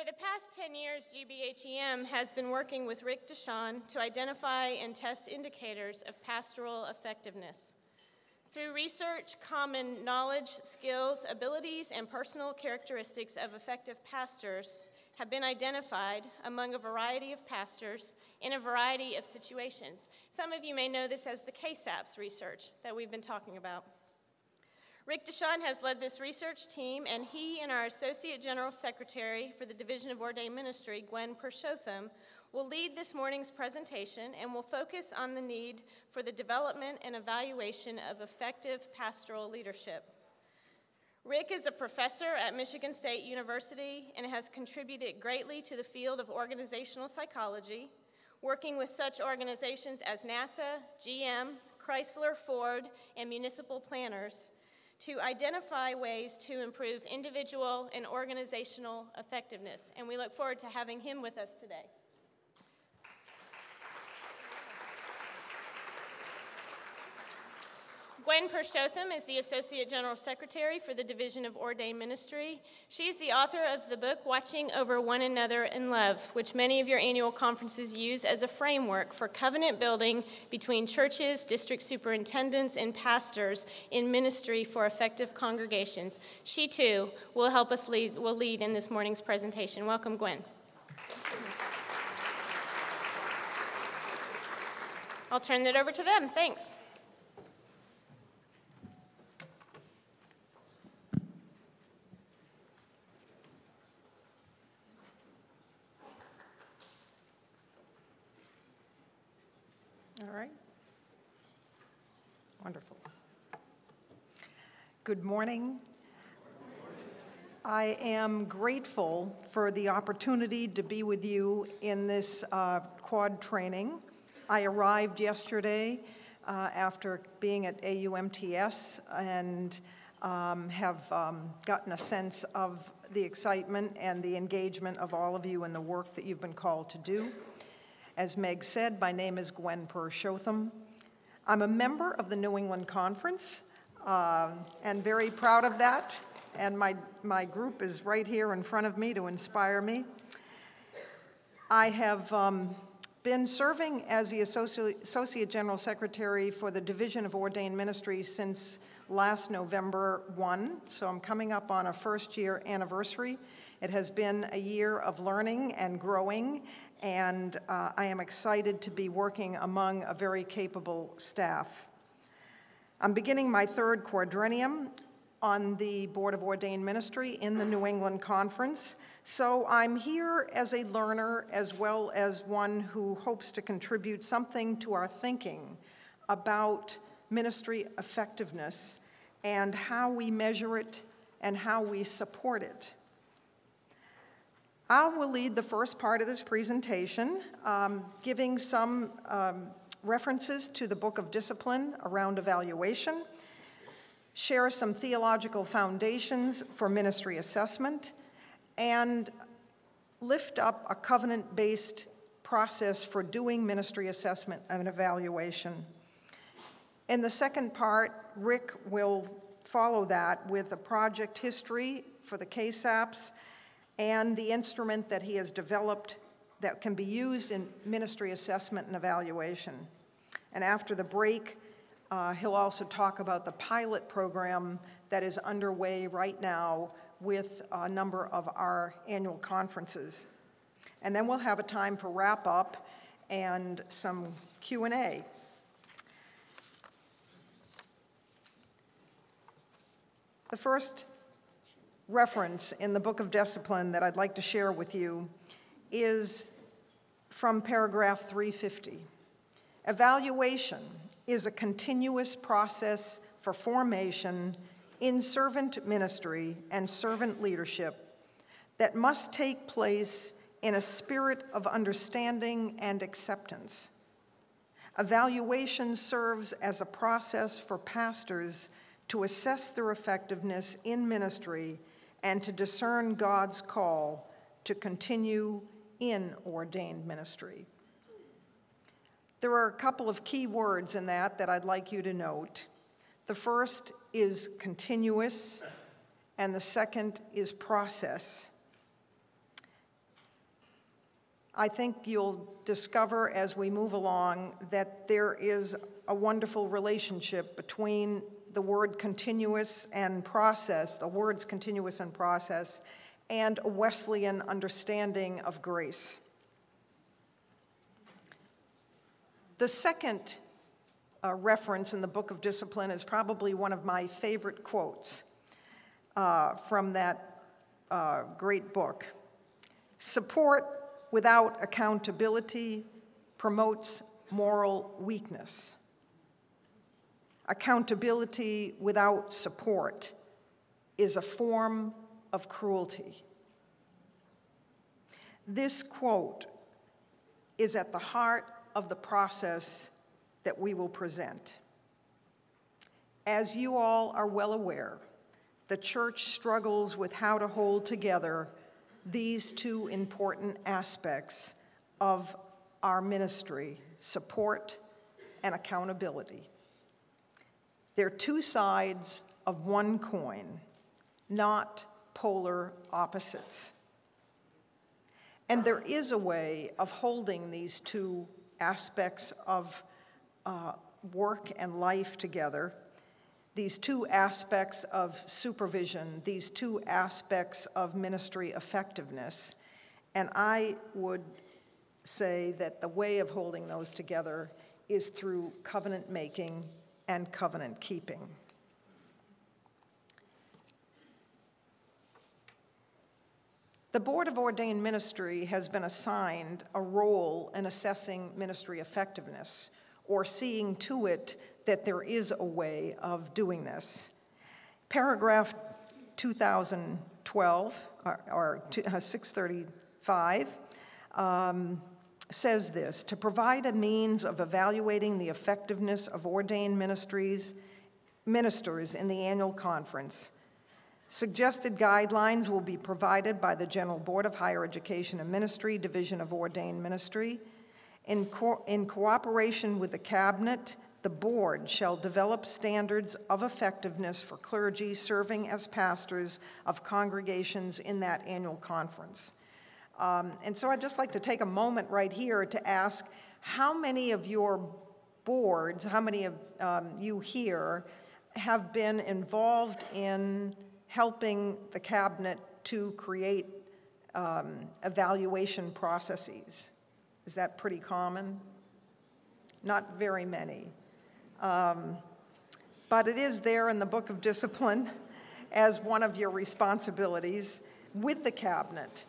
For the past 10 years, GBHEM has been working with Rick DeShon to identify and test indicators of pastoral effectiveness. Through research, common knowledge, skills, abilities, and personal characteristics of effective pastors have been identified among a variety of pastors in a variety of situations. Some of you may know this as the KSAPS research that we've been talking about. Rick DeShon has led this research team, and he and our Associate General Secretary for the Division of Ordained Ministry, Gwen Purushotham, will lead this morning's presentation and will focus on the need for the development and evaluation of effective pastoral leadership. Rick is a professor at Michigan State University and has contributed greatly to the field of organizational psychology, working with such organizations as NASA, GM, Chrysler, Ford, and Municipal Planners, to identify ways to improve individual and organizational effectiveness. And we look forward to having him with us today. Gwen Purushotham is the Associate General Secretary for the Division of Ordained Ministry. She is the author of the book, Watching Over One Another in Love, which many of your annual conferences use as a framework for covenant building between churches, district superintendents, and pastors in ministry for effective congregations. She, too, will help us lead in this morning's presentation. Welcome, Gwen. I'll turn it over to them. Thanks. All right. Wonderful. Good morning. I am grateful for the opportunity to be with you in this quad training. I arrived yesterday after being at AUMTS and have gotten a sense of the excitement and the engagement of all of you in the work that you've been called to do. As Meg said, my name is Gwen Purushotham. I'm a member of the New England Conference and very proud of that. And my group is right here in front of me to inspire me. I have been serving as the Associate General Secretary for the Division of Ordained Ministry since last November 1, so I'm coming up on a first-year anniversary. It has been a year of learning and growing, and I am excited to be working among a very capable staff. I'm beginning my third quadrennium on the Board of Ordained Ministry in the New England Conference, so I'm here as a learner as well as one who hopes to contribute something to our thinking about ministry effectiveness and how we measure it and how we support it. I will lead the first part of this presentation, giving some references to the Book of Discipline around evaluation, share some theological foundations for ministry assessment, and lift up a covenant-based process for doing ministry assessment and evaluation. In the second part, Rick will follow that with a project history for the KSAPS, and the instrument that he has developed that can be used in ministry assessment and evaluation. And after the break, he'll also talk about the pilot program that is underway right now with a number of our annual conferences. And then we'll have a time for wrap up and some Q&A. The first reference in the Book of Discipline that I'd like to share with you is from paragraph 350. Evaluation is a continuous process for formation in servant ministry and servant leadership that must take place in a spirit of understanding and acceptance. Evaluation serves as a process for pastors to assess their effectiveness in ministry and to discern God's call to continue in ordained ministry. There are a couple of key words in that I'd like you to note. The first is continuous, and the second is process. I think you'll discover as we move along that there is a wonderful relationship between the word continuous and process, the words continuous and process, and a Wesleyan understanding of grace. The second reference in the Book of Discipline is probably one of my favorite quotes from that great book. Support without accountability promotes moral weakness. Accountability without support is a form of cruelty. This quote is at the heart of the process that we will present. As you all are well aware, the church struggles with how to hold together these two important aspects of our ministry, support and accountability. They're two sides of one coin, not polar opposites. And there is a way of holding these two aspects of work and life together, these two aspects of supervision, these two aspects of ministry effectiveness. And I would say that the way of holding those together is through covenant making and covenant keeping. The Board of Ordained Ministry has been assigned a role in assessing ministry effectiveness, or seeing to it that there is a way of doing this. Paragraph 635 says this: to provide a means of evaluating the effectiveness of ordained ministers in the annual conference. Suggested guidelines will be provided by the General Board of Higher Education and Ministry, Division of Ordained Ministry. In cooperation with the Cabinet, the Board shall develop standards of effectiveness for clergy serving as pastors of congregations in that annual conference. And so I'd just like to take a moment right here to ask, how many of your boards, how many of you here have been involved in helping the Cabinet to create evaluation processes? Is that pretty common? Not very many. But it is there in the Book of Discipline as one of your responsibilities with the Cabinet.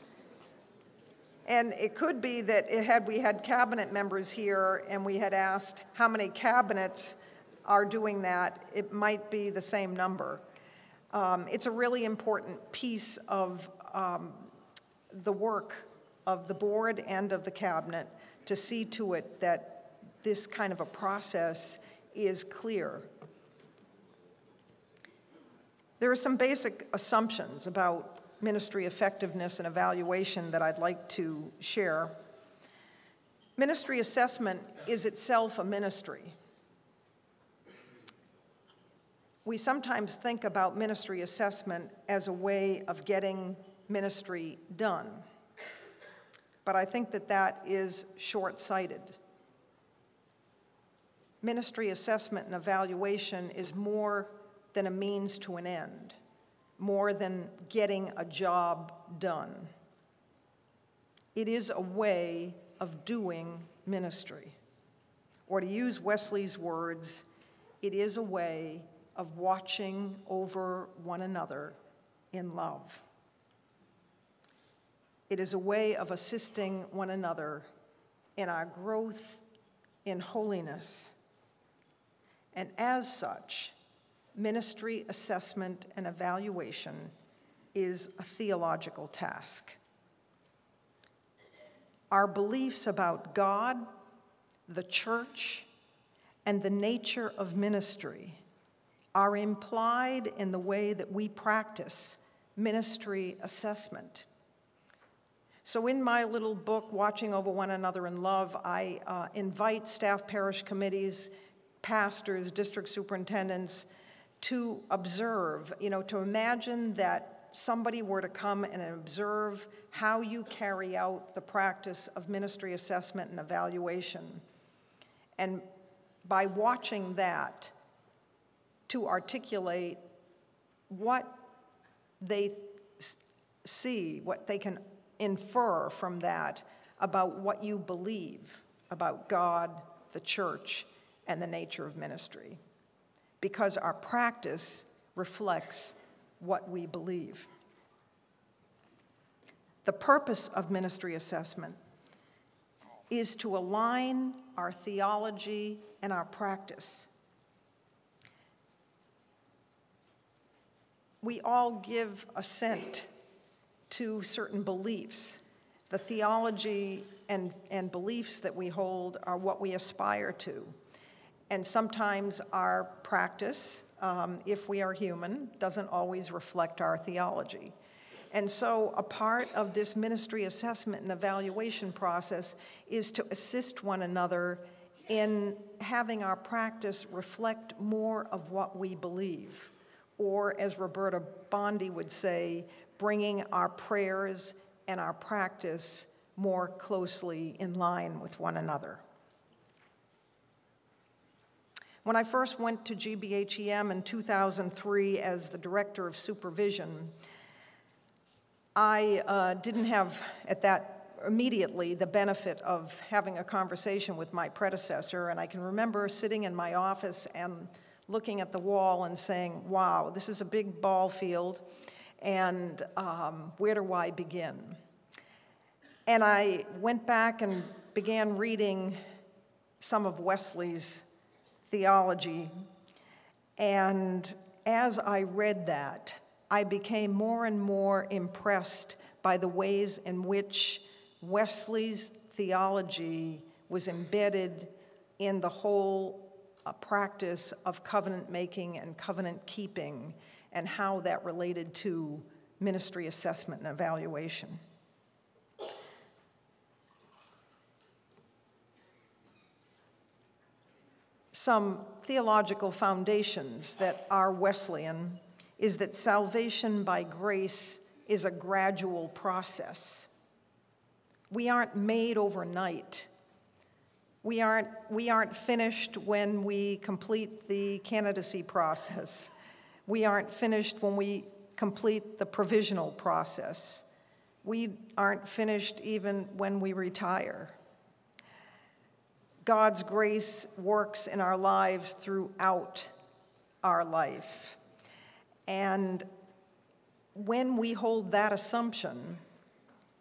And it could be that had we had Cabinet members here and we had asked how many Cabinets are doing that, it might be the same number. It's a really important piece of the work of the Board and of the Cabinet to see to it that this kind of a process is clear. There are some basic assumptions about ministry effectiveness and evaluation that I'd like to share. Ministry assessment is itself a ministry. We sometimes think about ministry assessment as a way of getting ministry done, but I think that that is short-sighted. Ministry assessment and evaluation is more than a means to an end, more than getting a job done. It is a way of doing ministry, or to use Wesley's words, it is a way of watching over one another in love. It is a way of assisting one another in our growth in holiness. And as such, ministry assessment and evaluation is a theological task. Our beliefs about God, the church, and the nature of ministry are implied in the way that we practice ministry assessment. So in my little book, Watching Over One Another in Love, I invite staff parish committees, pastors, district superintendents to observe, to imagine that somebody were to come and observe how you carry out the practice of ministry assessment and evaluation. And by watching that, to articulate what they see, what they can infer from that about what you believe about God, the church, and the nature of ministry. Because our practice reflects what we believe. The purpose of ministry assessment is to align our theology and our practice. We all give assent to certain beliefs. The theology and beliefs that we hold are what we aspire to. And sometimes our practice, if we are human, doesn't always reflect our theology. And so a part of this ministry assessment and evaluation process is to assist one another in having our practice reflect more of what we believe, or as Roberta Bondi would say, bringing our prayers and our practice more closely in line with one another. When I first went to GBHEM in 2003 as the director of supervision, I didn't have, at that immediately, the benefit of having a conversation with my predecessor, and I can remember sitting in my office and looking at the wall and saying, wow, this is a big ball field, and where do I begin? And I went back and began reading some of Wesley's theology, and as I read that, I became more and more impressed by the ways in which Wesley's theology was embedded in the whole practice of covenant making and covenant keeping, and how that related to ministry assessment and evaluation. Some theological foundations that are Wesleyan is that salvation by grace is a gradual process. We aren't made overnight. We aren't finished when we complete the candidacy process. We aren't finished when we complete the provisional process. We aren't finished even when we retire. God's grace works in our lives throughout our life. And when we hold that assumption,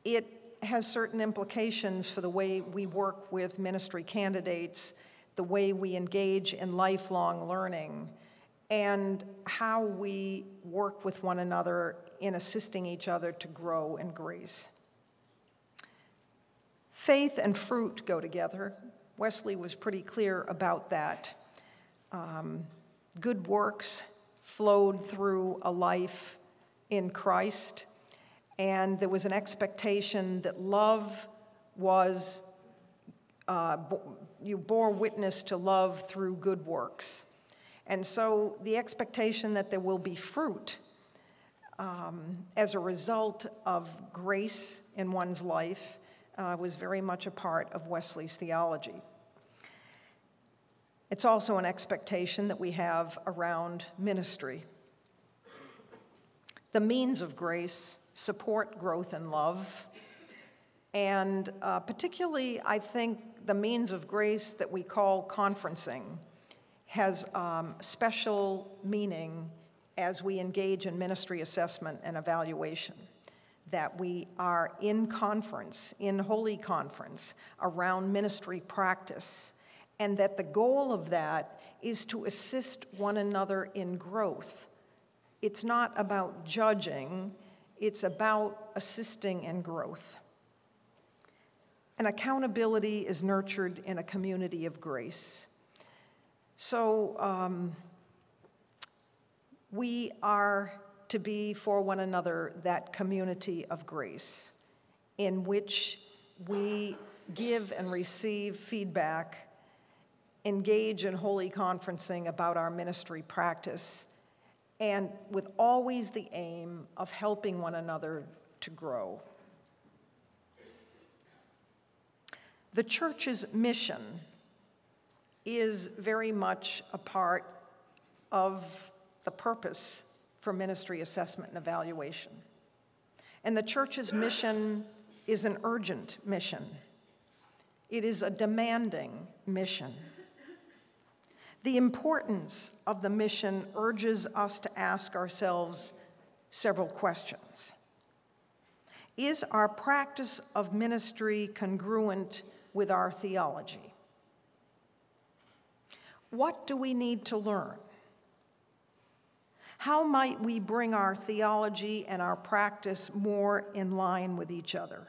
it has certain implications for the way we work with ministry candidates, the way we engage in lifelong learning, and how we work with one another in assisting each other to grow in grace. Faith and fruit go together. Wesley was pretty clear about that. Good works flowed through a life in Christ, and there was an expectation that love was, you bore witness to love through good works. And so the expectation that there will be fruit as a result of grace in one's life was very much a part of Wesley's theology. It's also an expectation that we have around ministry. The means of grace support growth in love, and particularly, I think, the means of grace that we call conferencing has special meaning as we engage in ministry assessment and evaluation, that we are in conference, in holy conference, around ministry practice, and that the goal of that is to assist one another in growth. It's not about judging, it's about assisting in growth. And accountability is nurtured in a community of grace. So we are to be for one another that community of grace in which we give and receive feedback, engage in holy conferencing about our ministry practice, and with always the aim of helping one another to grow. The church's mission is very much a part of the purpose for ministry assessment and evaluation. And the church's mission is an urgent mission. It is a demanding mission. The importance of the mission urges us to ask ourselves several questions. Is our practice of ministry congruent with our theology? What do we need to learn? How might we bring our theology and our practice more in line with each other?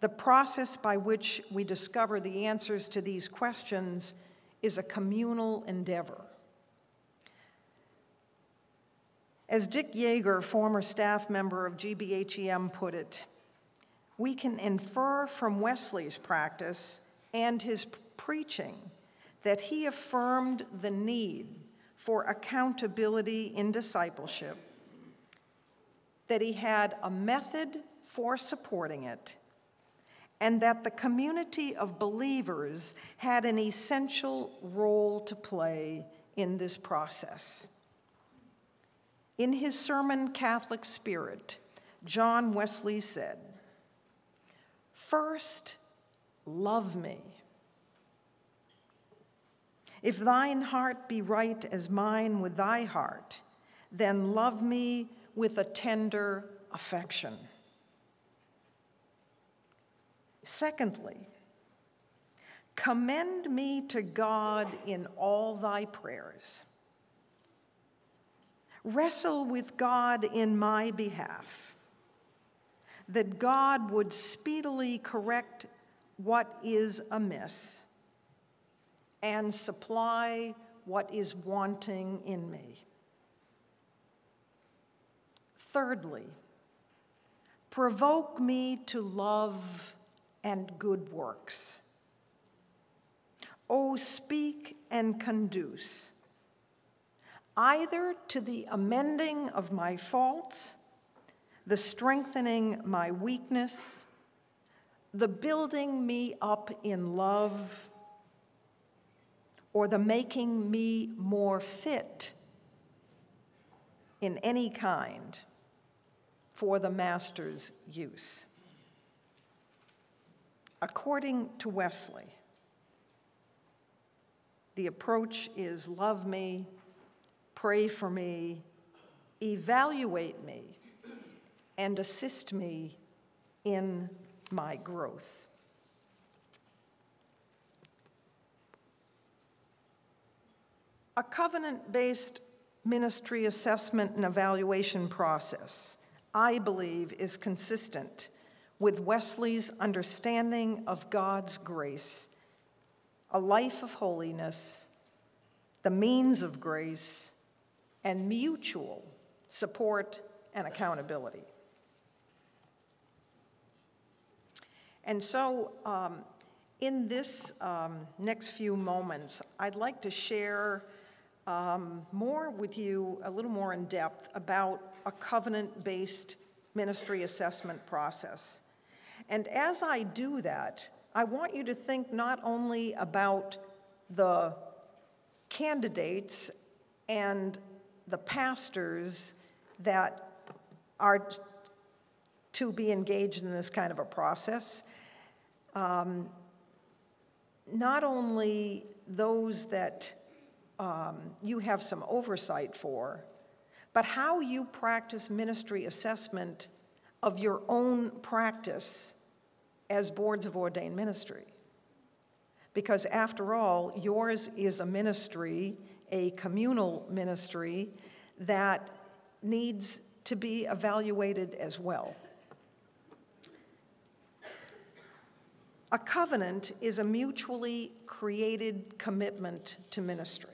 The process by which we discover the answers to these questions is a communal endeavor. As Dick Yeager, former staff member of GBHEM, put it, we can infer from Wesley's practice and his preaching that he affirmed the need for accountability in discipleship, that he had a method for supporting it, and that the community of believers had an essential role to play in this process. In his sermon, Catholic Spirit, John Wesley said, "First, love me. If thine heart be right as mine with thy heart, then love me with a tender affection." Secondly, commend me to God in all thy prayers. Wrestle with God in my behalf, that God would speedily correct what is amiss and supply what is wanting in me. Thirdly, provoke me to love and good works. Oh, speak and conduce, either to the amending of my faults, the strengthening my weakness, the building me up in love, or the making me more fit in any kind for the master's use. According to Wesley, the approach is love me, pray for me, evaluate me, and assist me in my growth. A covenant-based ministry assessment and evaluation process, I believe, is consistent with Wesley's understanding of God's grace, a life of holiness, the means of grace, and mutual support and accountability. And so, in this next few moments, I'd like to share more with you, a little more in depth, about a covenant-based ministry assessment process. And as I do that, I want you to think not only about the candidates and the pastors that are to be engaged in this kind of a process, not only those that you have some oversight for, but how you practice ministry assessment of your own practice as boards of ordained ministry. Because after all, yours is a ministry, a communal ministry, that needs to be evaluated as well. A covenant is a mutually created commitment to ministry.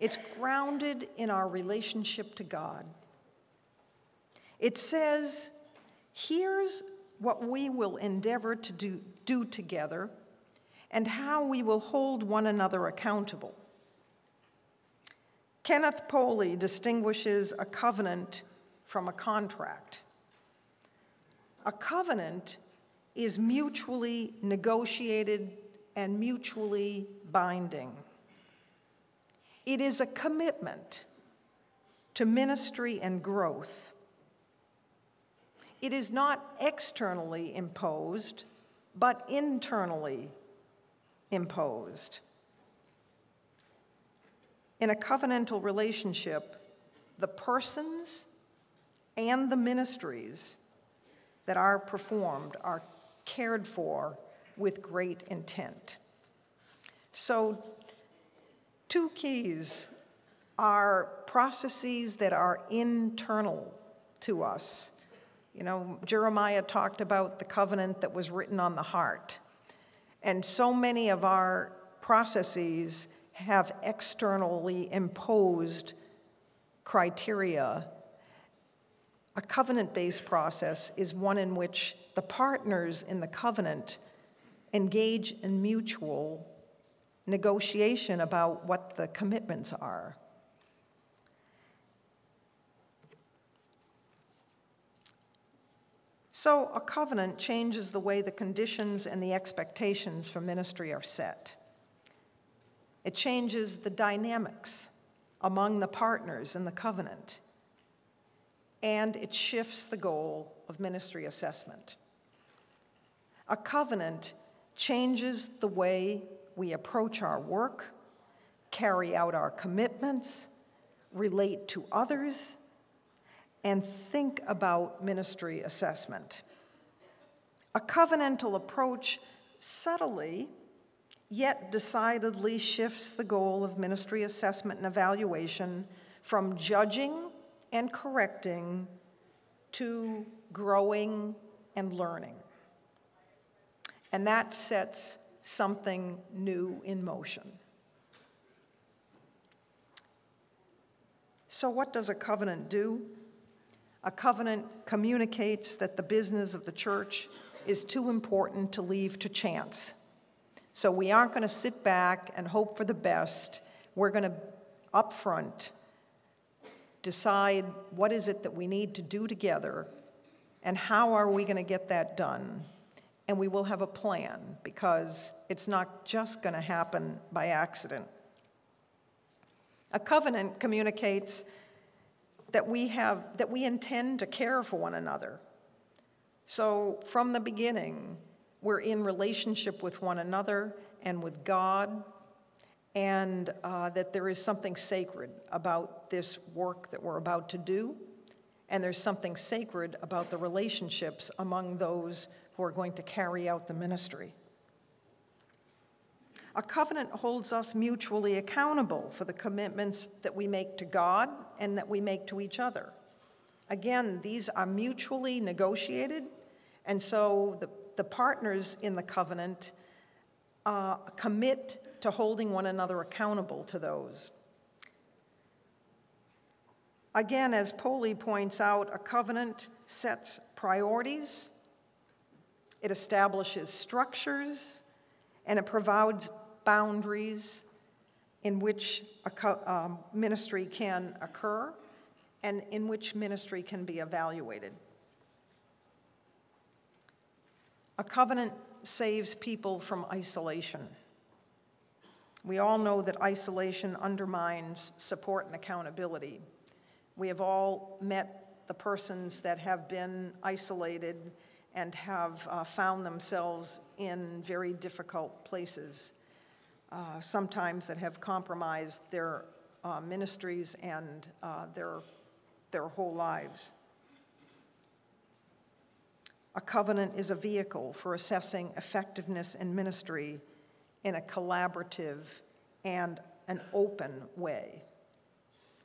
It's grounded in our relationship to God. It says, here's what we will endeavor to do together and how we will hold one another accountable. Kenneth Poley distinguishes a covenant from a contract. A covenant is mutually negotiated and mutually binding. It is a commitment to ministry and growth. It is not externally imposed, but internally imposed. In a covenantal relationship, the persons and the ministries that are performed are cared for with great intent. So, two keys are processes that are internal to us. You know, Jeremiah talked about the covenant that was written on the heart. And so many of our processes have externally imposed criteria. A covenant-based process is one in which the partners in the covenant engage in mutual negotiation about what the commitments are. So a covenant changes the way the conditions and the expectations for ministry are set. It changes the dynamics among the partners in the covenant. And it shifts the goal of ministry assessment. A covenant changes the way we approach our work, carry out our commitments, relate to others, and think about ministry assessment. A covenantal approach subtly, yet decidedly shifts the goal of ministry assessment and evaluation from judging and correcting to growing and learning. And that sets something new in motion. So what does a covenant do? A covenant communicates that the business of the church is too important to leave to chance. So we aren't going to sit back and hope for the best. We're going to upfront decide what is it that we need to do together and how are we going to get that done. And we will have a plan because it's not just going to happen by accident. A covenant communicates that we intend to care for one another. So from the beginning, we're in relationship with one another and with God, and that there is something sacred about this work that we're about to do, and there's something sacred about the relationships among those who are going to carry out the ministry. A covenant holds us mutually accountable for the commitments that we make to God and that we make to each other. Again, these are mutually negotiated, and so the partners in the covenant commit to holding one another accountable to those. Again, as Poley points out, a covenant sets priorities, it establishes structures, and it provides boundaries in which ministry can occur and in which ministry can be evaluated. A covenant saves people from isolation. We all know that isolation undermines support and accountability. We have all met the persons that have been isolated and have found themselves in very difficult places, sometimes that have compromised their ministries and their whole lives. A covenant is a vehicle for assessing effectiveness in ministry in a collaborative and an open way.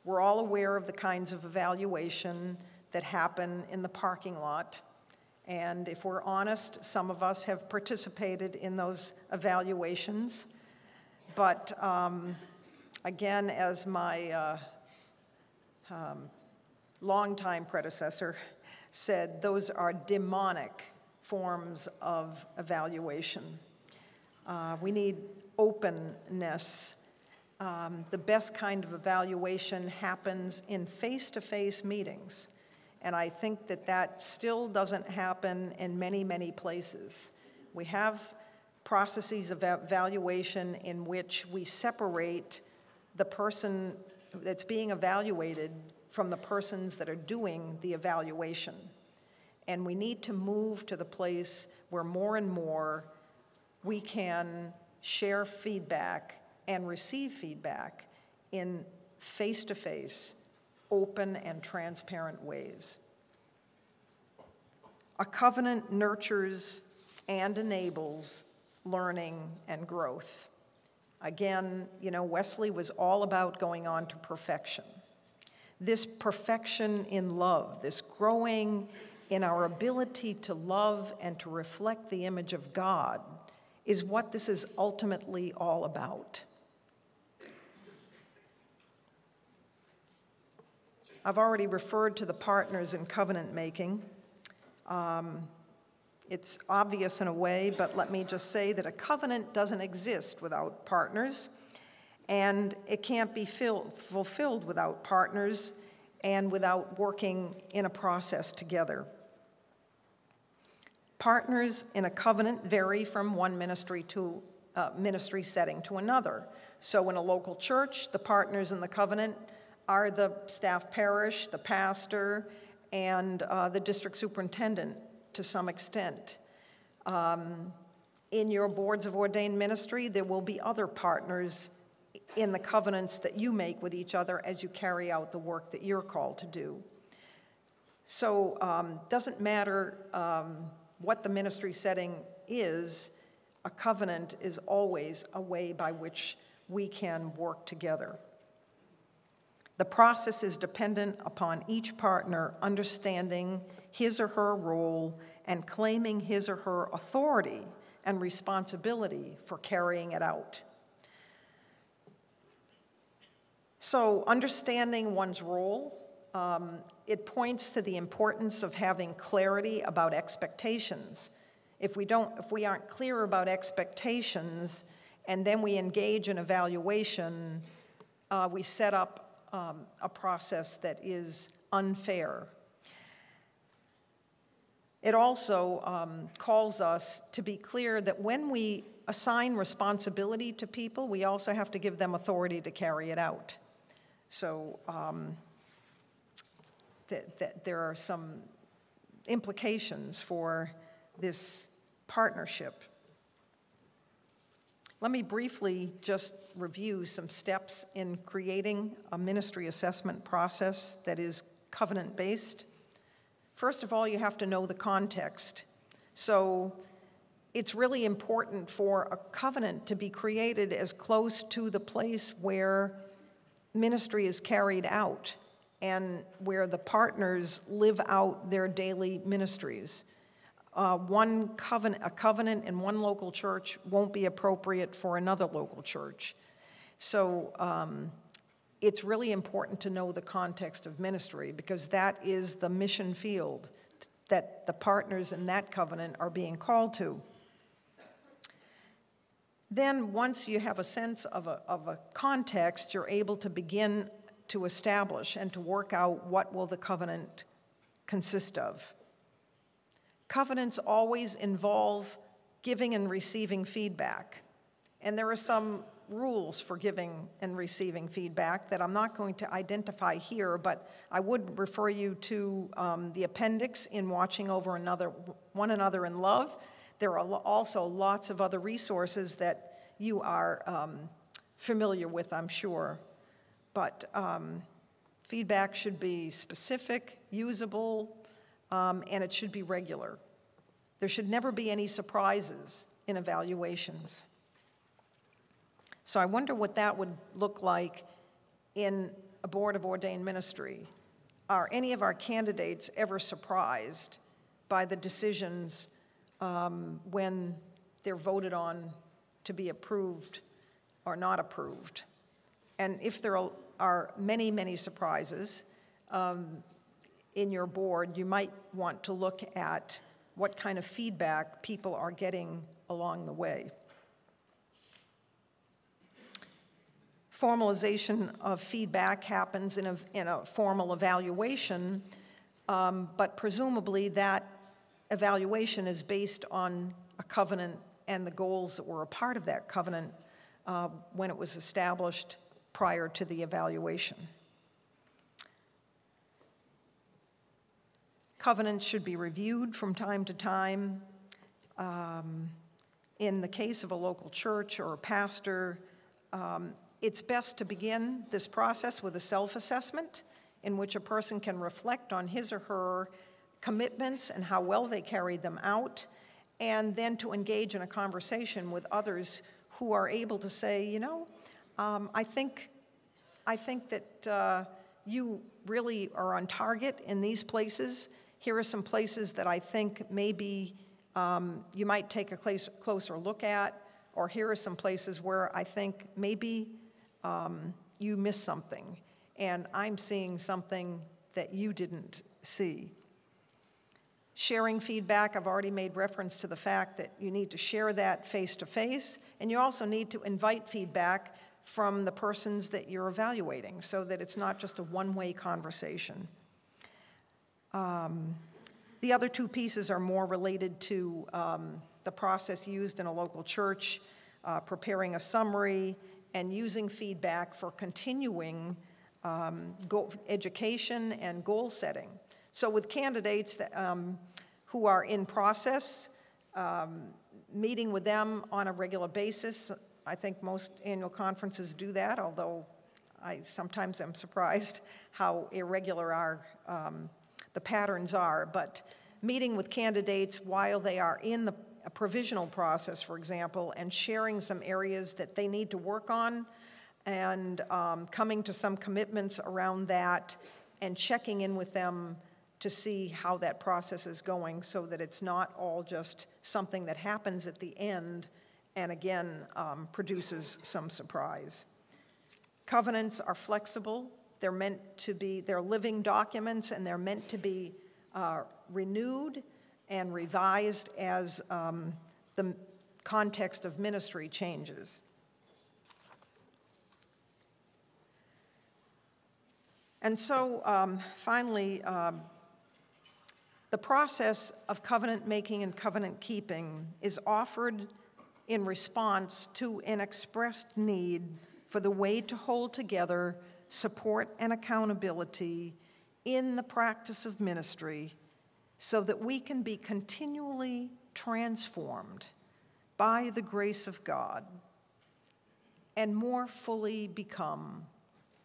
We're all aware of the kinds of evaluation that happen in the parking lot. And if we're honest, some of us have participated in those evaluations. But again, as my longtime predecessor said, those are demonic forms of evaluation. We need openness the best kind of evaluation happens in face-to-face meetings. And I think that that still doesn't happen in many, many places. We have processes of evaluation in which we separate the person that's being evaluated from the persons that are doing the evaluation. And we need to move to the place where more and more we can share feedback and receive feedback in face-to-face, open and transparent ways. A covenant nurtures and enables learning and growth. Again, you know, Wesley was all about going on to perfection. This perfection in love, this growing in our ability to love and to reflect the image of God is what this is ultimately all about. I've already referred to the partners in covenant making. It's obvious in a way, but let me just say that a covenant doesn't exist without partners, and it can't be fulfilled without partners and without working in a process together. Partners in a covenant vary from one ministry setting to another. So in a local church, the partners in the covenant are the staff parish, the pastor, and the district superintendent to some extent. In your boards of ordained ministry, there will be other partners in the covenants that you make with each other as you carry out the work that you're called to do. So doesn't matter what the ministry setting is, a covenant is always a way by which we can work together. The process is dependent upon each partner understanding his or her role and claiming his or her authority and responsibility for carrying it out. So understanding one's role, it points to the importance of having clarity about expectations. If we aren't clear about expectations, and then we engage in evaluation, we set up a process that is unfair. It also calls us to be clear that when we assign responsibility to people, we also have to give them authority to carry it out. So there are some implications for this partnership. Let me briefly just review some steps in creating a ministry assessment process that is covenant-based. First of all, you have to know the context. So it's really important for a covenant to be created as close to the place where ministry is carried out and where the partners live out their daily ministries. A covenant in one local church won't be appropriate for another local church. So it's really important to know the context of ministry, because that is the mission field that the partners in that covenant are being called to. Then once you have a sense of a context, you're able to begin to establish and to work out what will the covenant consist of. Covenants always involve giving and receiving feedback. And there are some rules for giving and receiving feedback that I'm not going to identify here, but I would refer you to the appendix in Watching Over One Another in Love. There are also lots of other resources that you are familiar with, I'm sure. But feedback should be specific, usable, and it should be regular. There should never be any surprises in evaluations. So I wonder what that would look like in a board of ordained ministry. Are any of our candidates ever surprised by the decisions when they're voted on to be approved or not approved? And if there are many, many surprises in your board, you might want to look at what kind of feedback people are getting along the way. formalization of feedback happens in a formal evaluation, but presumably that evaluation is based on a covenant and the goals that were a part of that covenant when it was established prior to the evaluation. Covenants should be reviewed from time to time. In the case of a local church or a pastor, it's best to begin this process with a self-assessment in which a person can reflect on his or her commitments and how well they carried them out, and then to engage in a conversation with others who are able to say, you know, I think that you really are on target in these places. Here are some places that I think maybe you might take a closer look at, or here are some places where I think maybe you missed something, and I'm seeing something that you didn't see. Sharing feedback, I've already made reference to the fact that you need to share that face-to-face, and you also need to invite feedback from the persons that you're evaluating so that it's not just a one-way conversation. The other two pieces are more related to the process used in a local church, preparing a summary and using feedback for continuing education and goal setting. So with candidates that, who are in process, meeting with them on a regular basis, I think most annual conferences do that, although I sometimes am surprised how irregular our the patterns are, but meeting with candidates while they are in the provisional process, for example, and sharing some areas that they need to work on and coming to some commitments around that and checking in with them to see how that process is going so that it's not all just something that happens at the end and again produces some surprise. Covenants are flexible. They're meant to be, they're living documents, and they're meant to be renewed and revised as the context of ministry changes. And so finally, the process of covenant making and covenant keeping is offered in response to an expressed need for the way to hold together support and accountability in the practice of ministry so that we can be continually transformed by the grace of God and more fully become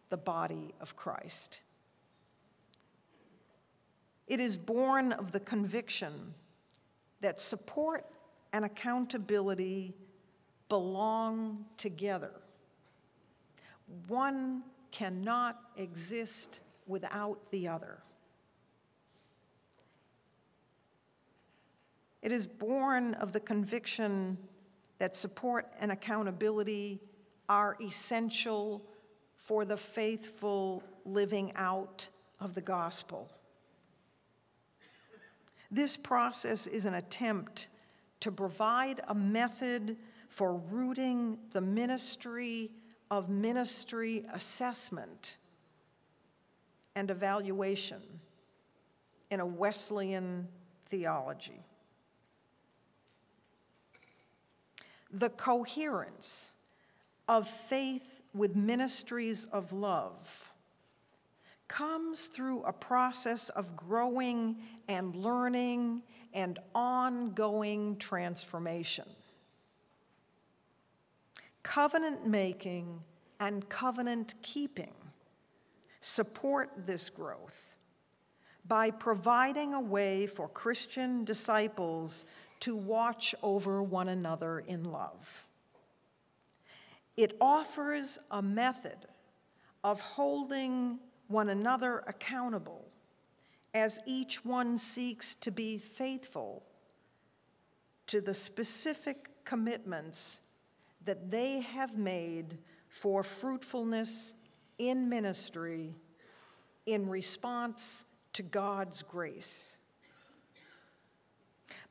the body of Christ. It is born of the conviction that support and accountability belong together. One cannot exist without the other. It is born of the conviction that support and accountability are essential for the faithful living out of the gospel. This process is an attempt to provide a method for rooting the ministry of ministry assessment and evaluation in a Wesleyan theology. The coherence of faith with ministries of love comes through a process of growing and learning and ongoing transformation. Covenant making and covenant keeping support this growth by providing a way for Christian disciples to watch over one another in love. It offers a method of holding one another accountable as each one seeks to be faithful to the specific commitments that they have made for fruitfulness in ministry in response to God's grace.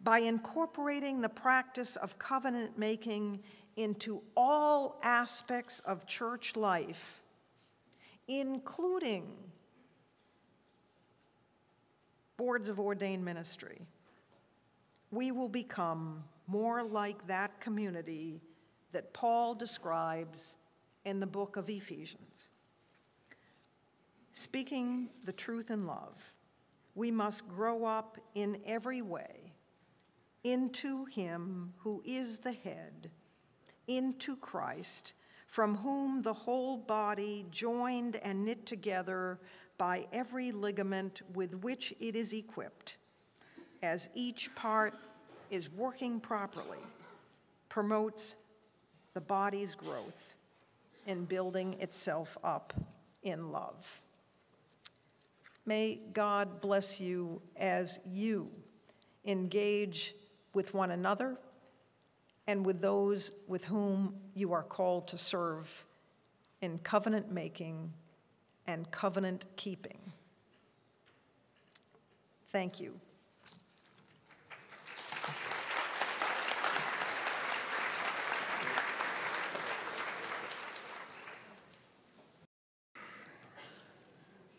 By incorporating the practice of covenant making into all aspects of church life, including boards of ordained ministry, we will become more like that community that Paul describes in the book of Ephesians. Speaking the truth in love, we must grow up in every way into him who is the head, into Christ, from whom the whole body, joined and knit together by every ligament with which it is equipped, as each part is working properly, promotes the body's growth and building itself up in love. May God bless you as you engage with one another and with those with whom you are called to serve in covenant making and covenant keeping. Thank you.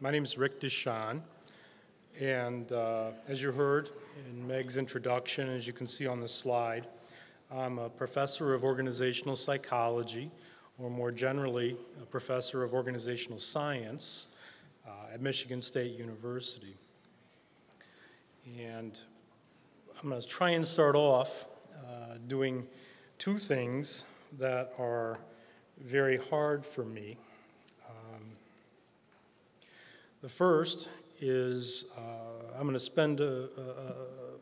My name is Rick DeShon, and as you heard in Meg's introduction, as you can see on the slide, I'm a professor of organizational psychology, or more generally, a professor of organizational science at Michigan State University. And I'm going to try and start off doing two things that are very hard for me. The first is I'm going to spend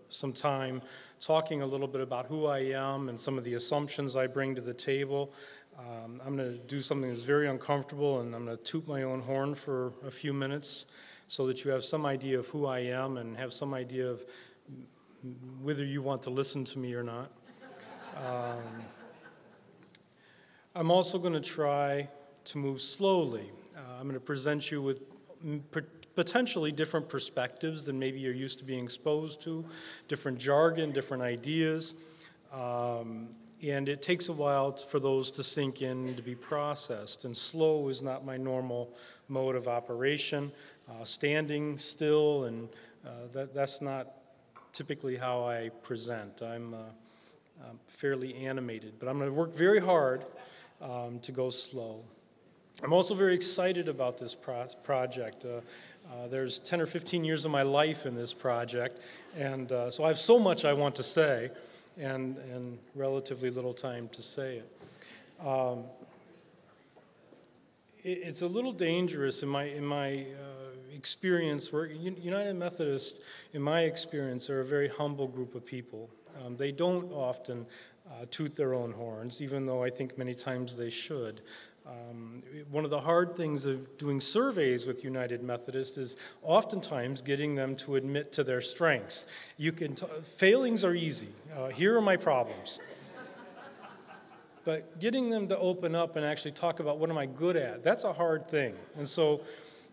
some time talking a little bit about who I am and some of the assumptions I bring to the table. I'm going to do something that's very uncomfortable, and I'm going to toot my own horn for a few minutes so that you have some idea of who I am and have some idea of whether you want to listen to me or not. I'm also going to try to move slowly. I'm going to present you with potentially different perspectives than maybe you're used to being exposed to, different jargon, different ideas, and it takes a while for those to sink in and to be processed, and slow is not my normal mode of operation. Standing still, and that's not typically how I present. I'm fairly animated, but I'm going to work very hard to go slow. I'm also very excited about this project. There's 10 or 15 years of my life in this project, and so I have so much I want to say, and relatively little time to say it. It's a little dangerous in my experience. United Methodists, in my experience, are a very humble group of people. They don't often toot their own horns, even though I think many times they should. One of the hard things of doing surveys with United Methodists is oftentimes getting them to admit to their strengths. Failings are easy. Here are my problems. But getting them to open up and actually talk about what am I good at, that's a hard thing. And so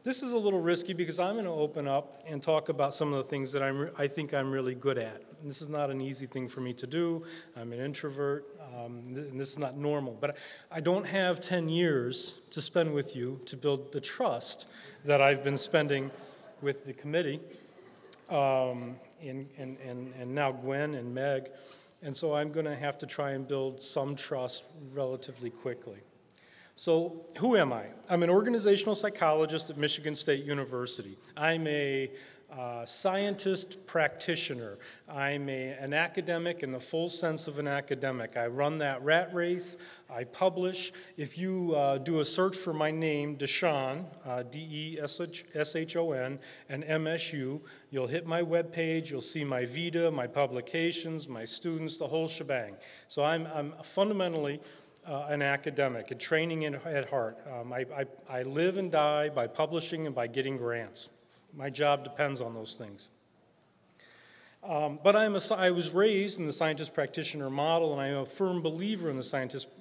this is a little risky because I'm going to open up and talk about some of the things that I think I'm really good at. And this is not an easy thing for me to do. I'm an introvert. And this is not normal, but I don't have 10 years to spend with you to build the trust that I've been spending with the committee, and now Gwen and Meg, and so I'm going to have to try and build some trust relatively quickly. So who am I? I'm an organizational psychologist at Michigan State University. I'm a scientist practitioner. I'm an academic in the full sense of an academic. I run that rat race. I publish. If you do a search for my name, DeShon, D-E-S-H-O-N, and MSU, you'll hit my webpage. You'll see my vita, my publications, my students, the whole shebang. So I'm fundamentally an academic, a training at heart. I live and die by publishing and by getting grants. My job depends on those things. But I was raised in the scientist practitioner model, and I am a firm believer in the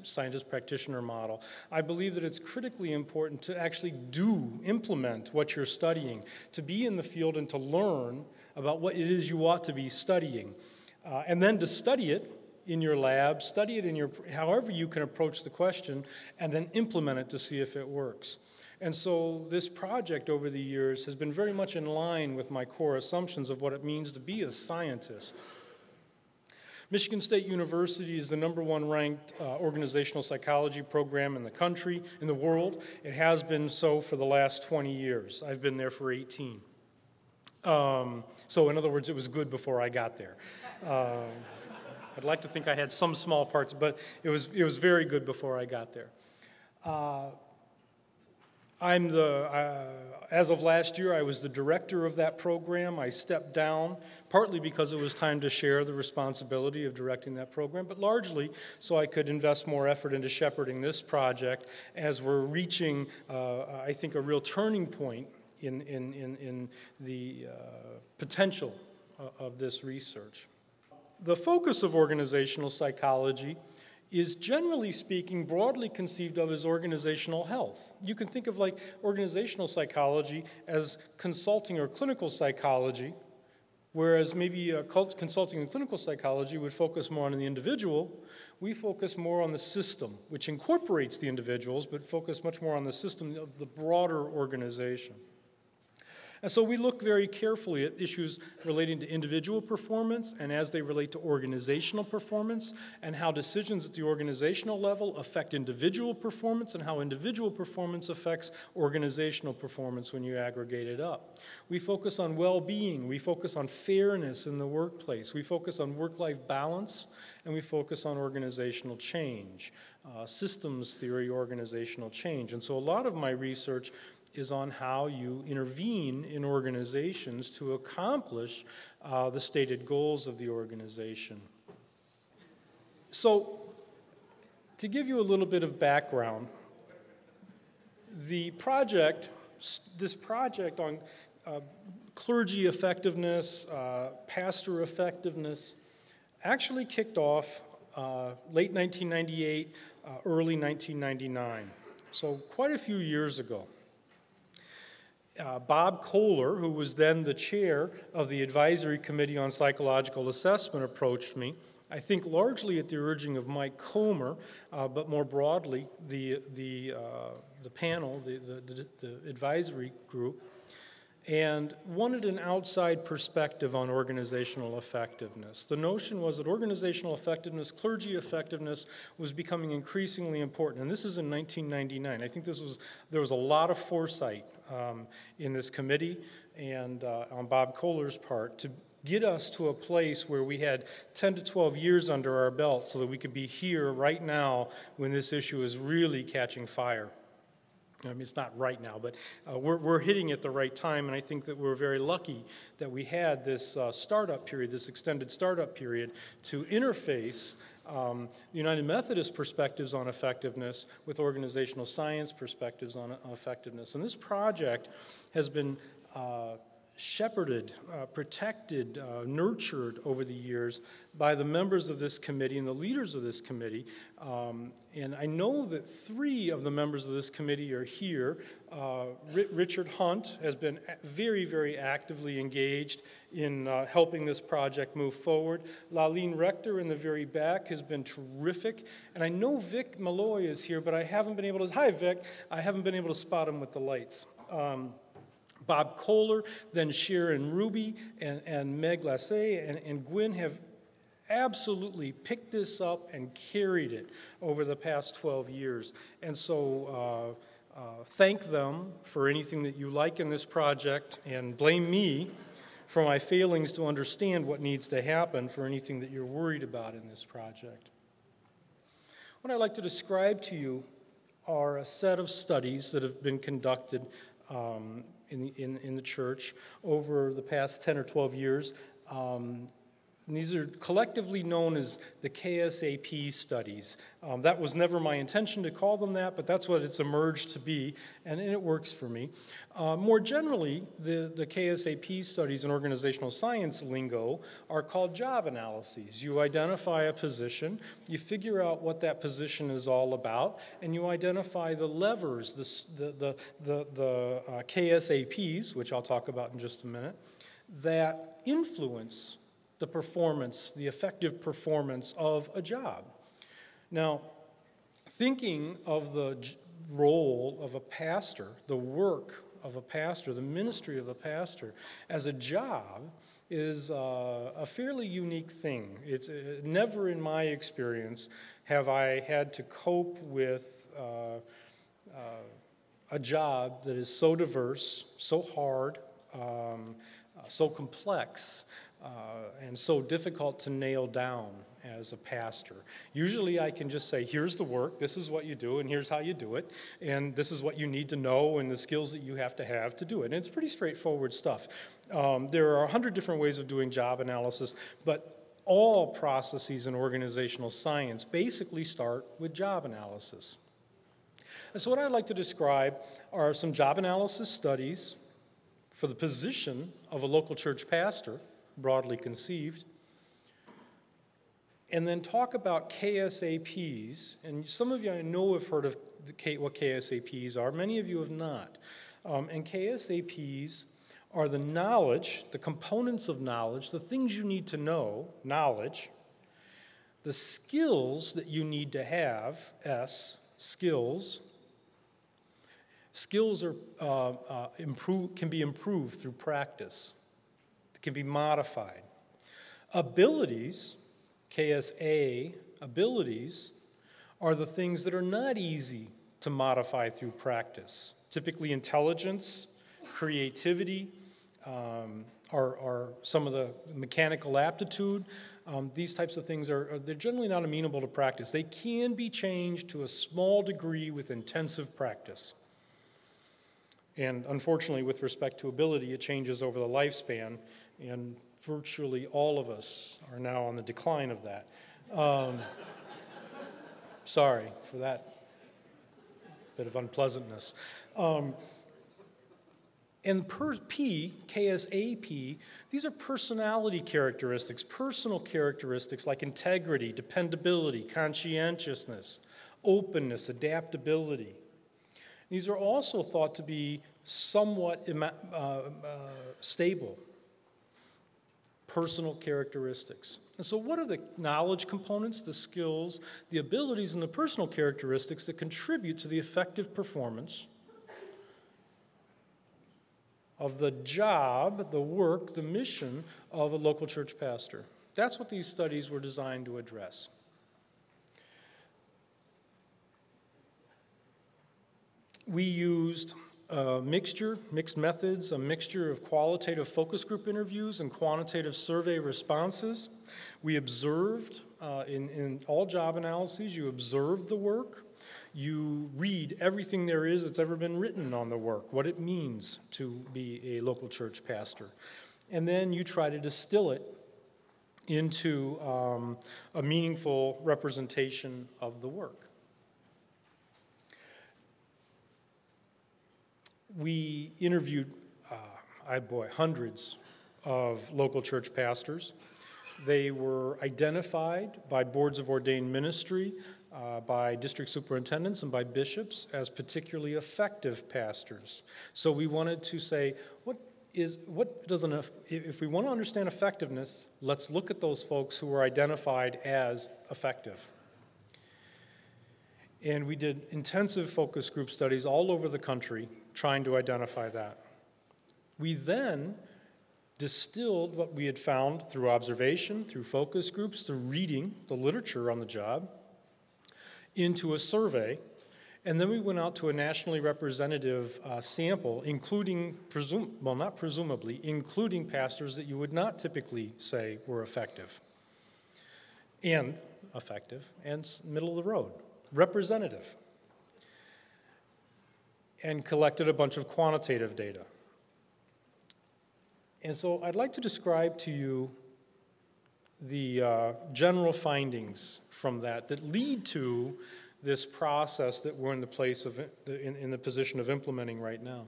scientist practitioner model. I believe that it's critically important to actually implement what you're studying, to be in the field and to learn about what it is you ought to be studying, and then to study it in your lab, study it in your, however you can approach the question, and then implement it to see if it works. And so this project over the years has been very much in line with my core assumptions of what it means to be a scientist. Michigan State University is the #1 ranked organizational psychology program in the country, in the world. It has been so for the last 20 years. I've been there for 18. So in other words, it was good before I got there. I'd like to think I had some small parts, but it was very good before I got there. I'm the, as of last year, I was the director of that program. I stepped down, partly because it was time to share the responsibility of directing that program, but largely so I could invest more effort into shepherding this project as we're reaching, I think, a real turning point in the potential of this research. The focus of organizational psychology is, generally speaking, broadly conceived of as organizational health. You can think of like organizational psychology as consulting or clinical psychology, whereas maybe consulting and clinical psychology would focus more on the individual. We focus more on the system, which incorporates the individuals, but focus much more on the system of the broader organization. And so we look very carefully at issues relating to individual performance and as they relate to organizational performance, and how decisions at the organizational level affect individual performance and how individual performance affects organizational performance when you aggregate it up. We focus on well-being. We focus on fairness in the workplace. We focus on work-life balance, and we focus on organizational change, systems theory, organizational change. And so a lot of my research is on how you intervene in organizations to accomplish the stated goals of the organization. So, to give you a little bit of background, the project, this project on clergy effectiveness, pastor effectiveness, actually kicked off late 1998, early 1999, so quite a few years ago. Bob Kohler, who was then the chair of the Advisory Committee on Psychological Assessment, approached me, I think largely at the urging of Mike Comer, but more broadly the panel, the advisory group, and wanted an outside perspective on organizational effectiveness. The notion was that organizational effectiveness, clergy effectiveness, was becoming increasingly important. And this is in 1999. I think this was, there was a lot of foresight in this committee and on Bob Kohler's part to get us to a place where we had 10 to 12 years under our belt so that we could be here right now when this issue is really catching fire. I mean, it's not right now, but we're hitting at the right time, and I think that we're very lucky that we had this startup period, this extended startup period, to interface the United Methodist perspectives on effectiveness with organizational science perspectives on effectiveness. And this project has been shepherded, protected, nurtured over the years by the members of this committee and the leaders of this committee. And I know that 3 of the members of this committee are here. Richard Hunt has been very, very actively engaged in helping this project move forward. Laline Rector in the very back has been terrific. And I know Vic Malloy is here, but I haven't been able to, hi Vic, I haven't been able to spot him with the lights. Bob Kohler, then Sharon Ruby, and Meg Lassay, and Gwen have absolutely picked this up and carried it over the past 12 years. And so thank them for anything that you like in this project, and blame me for my failings to understand what needs to happen for anything that you're worried about in this project. What I'd like to describe to you are a set of studies that have been conducted in the church over the past 10 or 12 years. These are collectively known as the KSAPS studies. That was never my intention to call them that, but that's what it's emerged to be, and it works for me. More generally, the KSAPS studies in organizational science lingo are called job analyses. You identify a position, you figure out what that position is all about, and you identify the levers, KSAPs, which I'll talk about in just a minute, that influence the performance, the effective performance of a job. Now, thinking of the role of a pastor, the work of a pastor, the ministry of a pastor, as a job is a fairly unique thing. It's never in my experience have I had to cope with a job that is so diverse, so hard, so complex, and so difficult to nail down as a pastor. Usually I can just say, here's the work, this is what you do, and here's how you do it, and this is what you need to know and the skills that you have to do it. And it's pretty straightforward stuff. There are 100 different ways of doing job analysis, but all processes in organizational science basically start with job analysis. And so what I'd like to describe are some job analysis studies for the position of a local church pastor, broadly conceived, and then talk about KSAPs. And some of you I know have heard of what KSAPs are. Many of you have not. And KSAPs are the knowledge, the components of knowledge, the things you need to know, knowledge, the skills that you need to have, S, skills. Skills are, can be improved through practice. They can be modified. Abilities, KSA, abilities, are the things that are not easy to modify through practice. Typically intelligence, creativity, are some of the mechanical aptitude. These types of things they're generally not amenable to practice. They can be changed to a small degree with intensive practice. And unfortunately, with respect to ability, it changes over the lifespan, and virtually all of us are now on the decline of that. Sorry for that bit of unpleasantness. And P, KSAP, these are personality characteristics, personal characteristics like integrity, dependability, conscientiousness, openness, adaptability. These are also thought to be somewhat stable, personal characteristics. And so what are the knowledge components, the skills, the abilities, and the personal characteristics that contribute to the effective performance of the job, the work, the mission of a local church pastor? That's what these studies were designed to address. We used mixed methods, a mixture of qualitative focus group interviews and quantitative survey responses. We observed, in all job analyses, you observe the work. You read everything there is that's ever been written on the work, what it means to be a local church pastor. And then you try to distill it into a meaningful representation of the work. We interviewed, hundreds of local church pastors. They were identified by boards of ordained ministry, by district superintendents, and by bishops as particularly effective pastors. So we wanted to say, if we want to understand effectiveness, let's look at those folks who were identified as effective. And we did intensive focus group studies all over the country trying to identify that. We then distilled what we had found through observation, through focus groups, through reading the literature on the job, into a survey. And then we went out to a nationally representative sample, including, including pastors that you would not typically say were effective, and middle of the road. Representative, and collected a bunch of quantitative data. And so I'd like to describe to you the general findings from that lead to this process that we're in the position of implementing right now.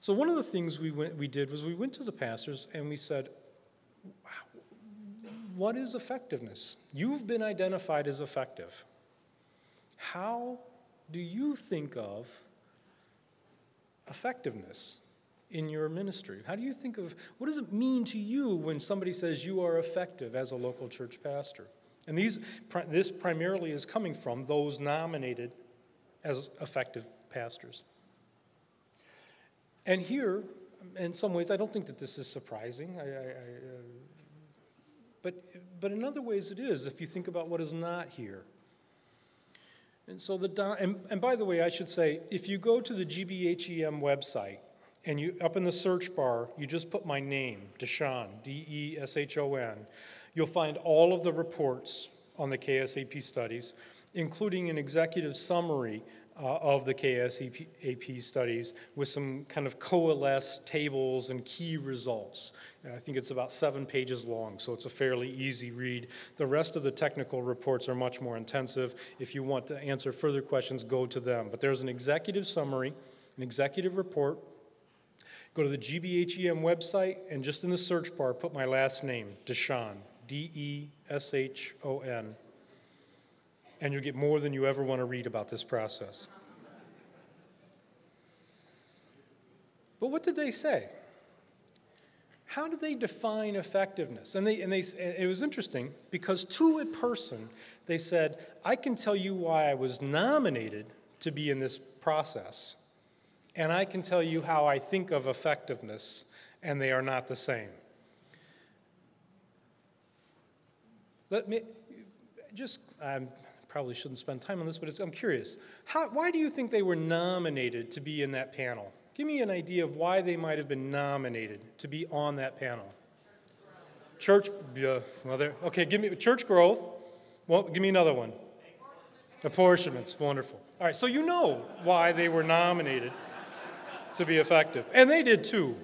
So one of the things we did was we went to the pastors and we said, wow, what is effectiveness? You've been identified as effective. How do you think of effectiveness? in your ministry? How do you think of, what does it mean to you when somebody says you are effective as a local church pastor? And this primarily is coming from those nominated as effective pastors. And here, in some ways, I don't think that this is surprising, but in other ways it is, if you think about what is not here. And so and by the way, I should say, if you go to the GBHEM website, and you, up in the search bar, you just put my name, DeShon, D-E-S-H-O-N, you'll find all of the reports on the KSAP studies, including an executive summary of the KSAP studies with some kind of coalesced tables and key results. And I think it's about 7 pages long, so it's a fairly easy read. The rest of the technical reports are much more intensive. If you want to answer further questions, go to them. But there's an executive summary, an executive report. Go to the GBHEM website, and just in the search bar, put my last name, DeShon, D-E-S-H-O-N. And you'll get more than you ever want to read about this process. But what did they say? How did they define effectiveness? It was interesting, because to a person, they said, I can tell you why I was nominated to be in this process, and I can tell you how I think of effectiveness, and they are not the same. Let me just, probably shouldn't spend time on this, but I'm curious. Why do you think they were nominated to be in that panel? Give me an idea of why they might have been nominated to be on that panel. Okay, give me church growth. Well, give me another one. Apportionments, wonderful. All right, so you know why they were nominated to be effective. And they did too.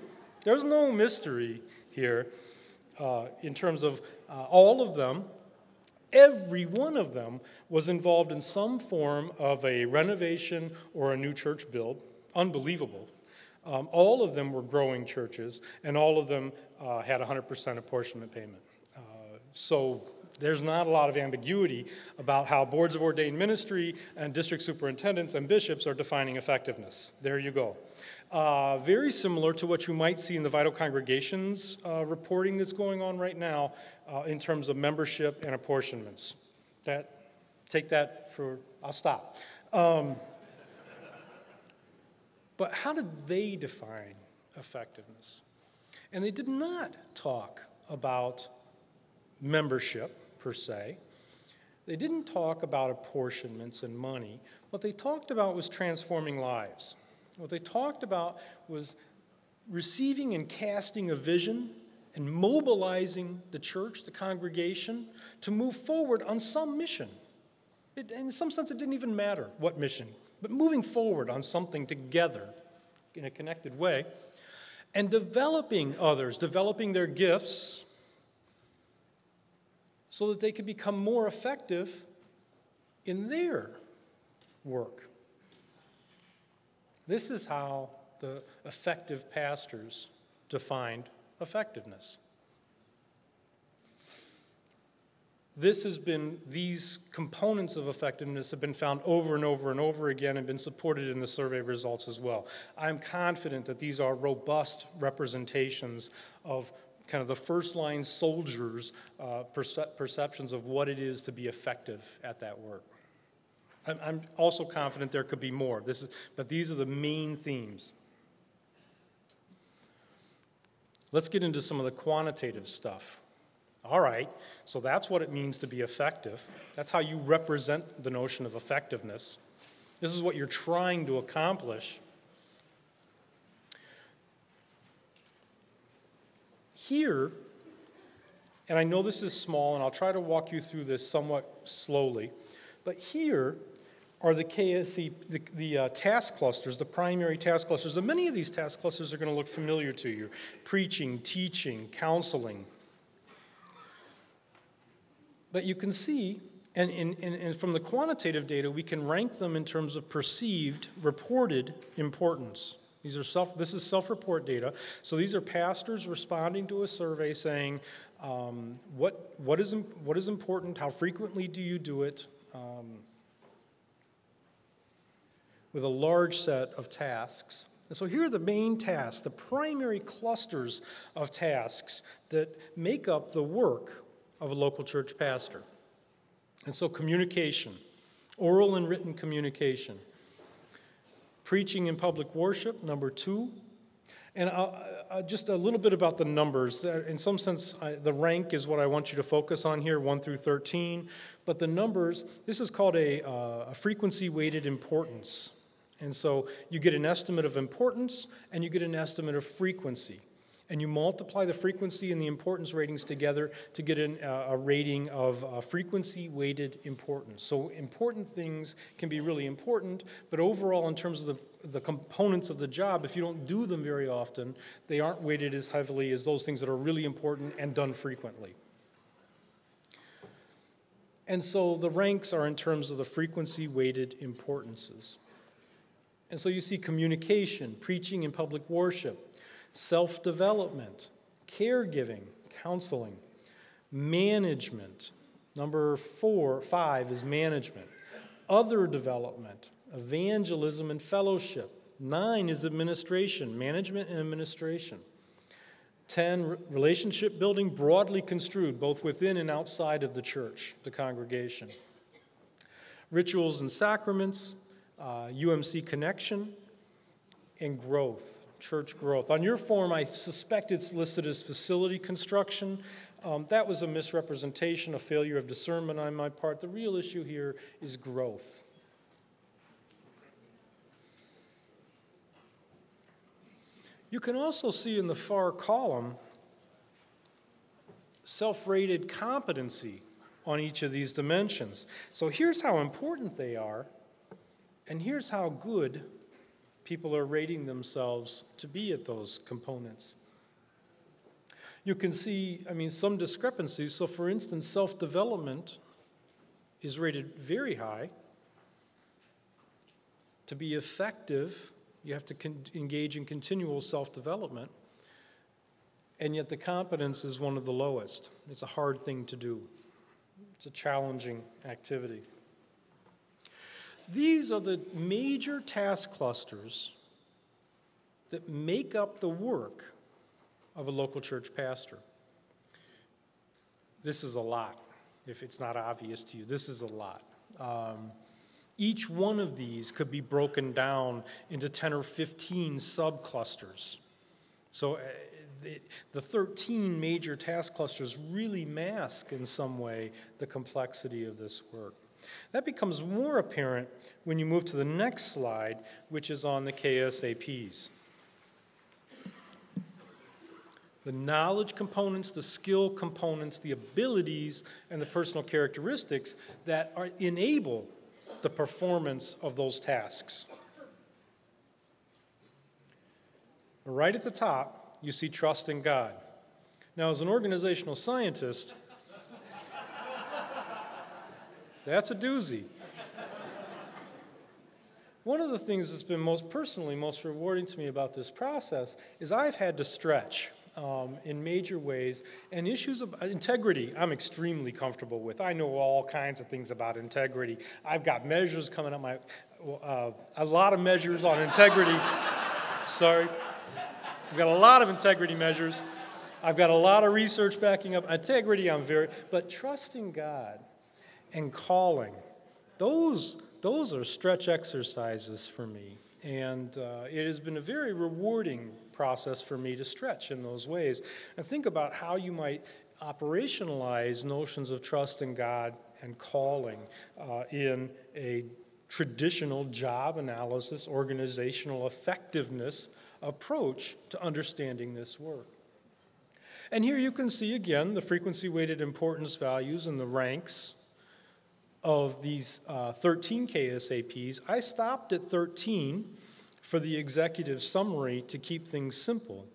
There's no mystery here in terms of all of them. Every one of them was involved in some form of a renovation or a new church build. Unbelievable. All of them were growing churches, and all of them had 100% apportionment payment. So there's not a lot of ambiguity about how boards of ordained ministry and district superintendents and bishops are defining effectiveness. There you go. Very similar to what you might see in the Vital Congregations reporting that's going on right now in terms of membership and apportionments. I'll stop. But how did they define effectiveness? And they did not talk about membership, per se. They didn't talk about apportionments and money. What they talked about was transforming lives. What they talked about was receiving and casting a vision and mobilizing the church, the congregation, to move forward on some mission. In some sense, it didn't even matter what mission, but moving forward on something together in a connected way, and developing others, developing their gifts so that they could become more effective in their work. This is how the effective pastors defined effectiveness. These components of effectiveness have been found over and over and over again and been supported in the survey results as well. I'm confident that these are robust representations of kind of the first-line soldiers' perceptions of what it is to be effective at that work. I'm also confident there could be more. But these are the main themes. Let's get into some of the quantitative stuff. All right, so that's what it means to be effective. That's how you represent the notion of effectiveness. This is what you're trying to accomplish. Here, and I know this is small, and I'll try to walk you through this somewhat slowly, but here are the KSC, the task clusters, the primary task clusters. And many of these task clusters are going to look familiar to you. Preaching, teaching, counseling. But you can see, and from the quantitative data, we can rank them in terms of perceived, reported importance. This is self-report data. So these are pastors responding to a survey saying, what is important, how frequently do you do it? With a large set of tasks And so here are the main tasks, the primary clusters of tasks that make up the work of a local church pastor. And so communication, oral and written communication, preaching in public worship, number 2, and just a little bit about the numbers. In some sense, the rank is what I want you to focus on here, 1 through 13. But the numbers, this is called a frequency-weighted importance. And so you get an estimate of importance, and you get an estimate of frequency. And you multiply the frequency and the importance ratings together to get a rating of frequency-weighted importance. So important things can be really important, but overall, in terms of the components of the job, if you don't do them very often, they aren't weighted as heavily as those things that are really important and done frequently. And so the ranks are in terms of the frequency-weighted importances. And so you see communication, preaching and public worship, self-development, caregiving, counseling, management. Number 5 is management. Other development, evangelism and fellowship. 9 is administration, management and administration. 10, relationship building, broadly construed, both within and outside of the church, the congregation. Rituals and sacraments, UMC connection, and growth, church growth. On your form, I suspect it's listed as facility construction. That was a misrepresentation, a failure of discernment on my part. The real issue here is growth. You can also see in the far column self-rated competency on each of these dimensions. So here's how important they are, and here's how good people are rating themselves to be at those components. You can see, I mean, some discrepancies. So for instance, self-development is rated very high. To be effective, you have to engage in continual self-development, and yet the competence is one of the lowest. It's a hard thing to do. It's a challenging activity. These are the major task clusters that make up the work of a local church pastor. This is a lot, if it's not obvious to you. This is a lot. Each one of these could be broken down into 10 or 15 subclusters. So the 13 major task clusters really mask in some way the complexity of this work. That becomes more apparent when you move to the next slide, which is on the KSAPs. The knowledge components, the skill components, the abilities, and the personal characteristics that enable the performance of those tasks. Right at the top, you see trust in God. Now, as an organizational scientist, that's a doozy. One of the things that's been most rewarding to me about this process is I've had to stretch in major ways, and issues of integrity I'm extremely comfortable with. I know all kinds of things about integrity. I've got measures coming up, a lot of measures on integrity. Sorry. I've got a lot of integrity measures. I've got a lot of research backing up integrity. But trusting God and calling, those are stretch exercises for me, and it has been a very rewarding process for me to stretch in those ways and think about how you might operationalize notions of trust in God and calling in a traditional job analysis, organizational effectiveness approach to understanding this work. And here you can see again the frequency-weighted importance values and the ranks of these 13 KSAPs. I stopped at 13 for the executive summary to keep things simple.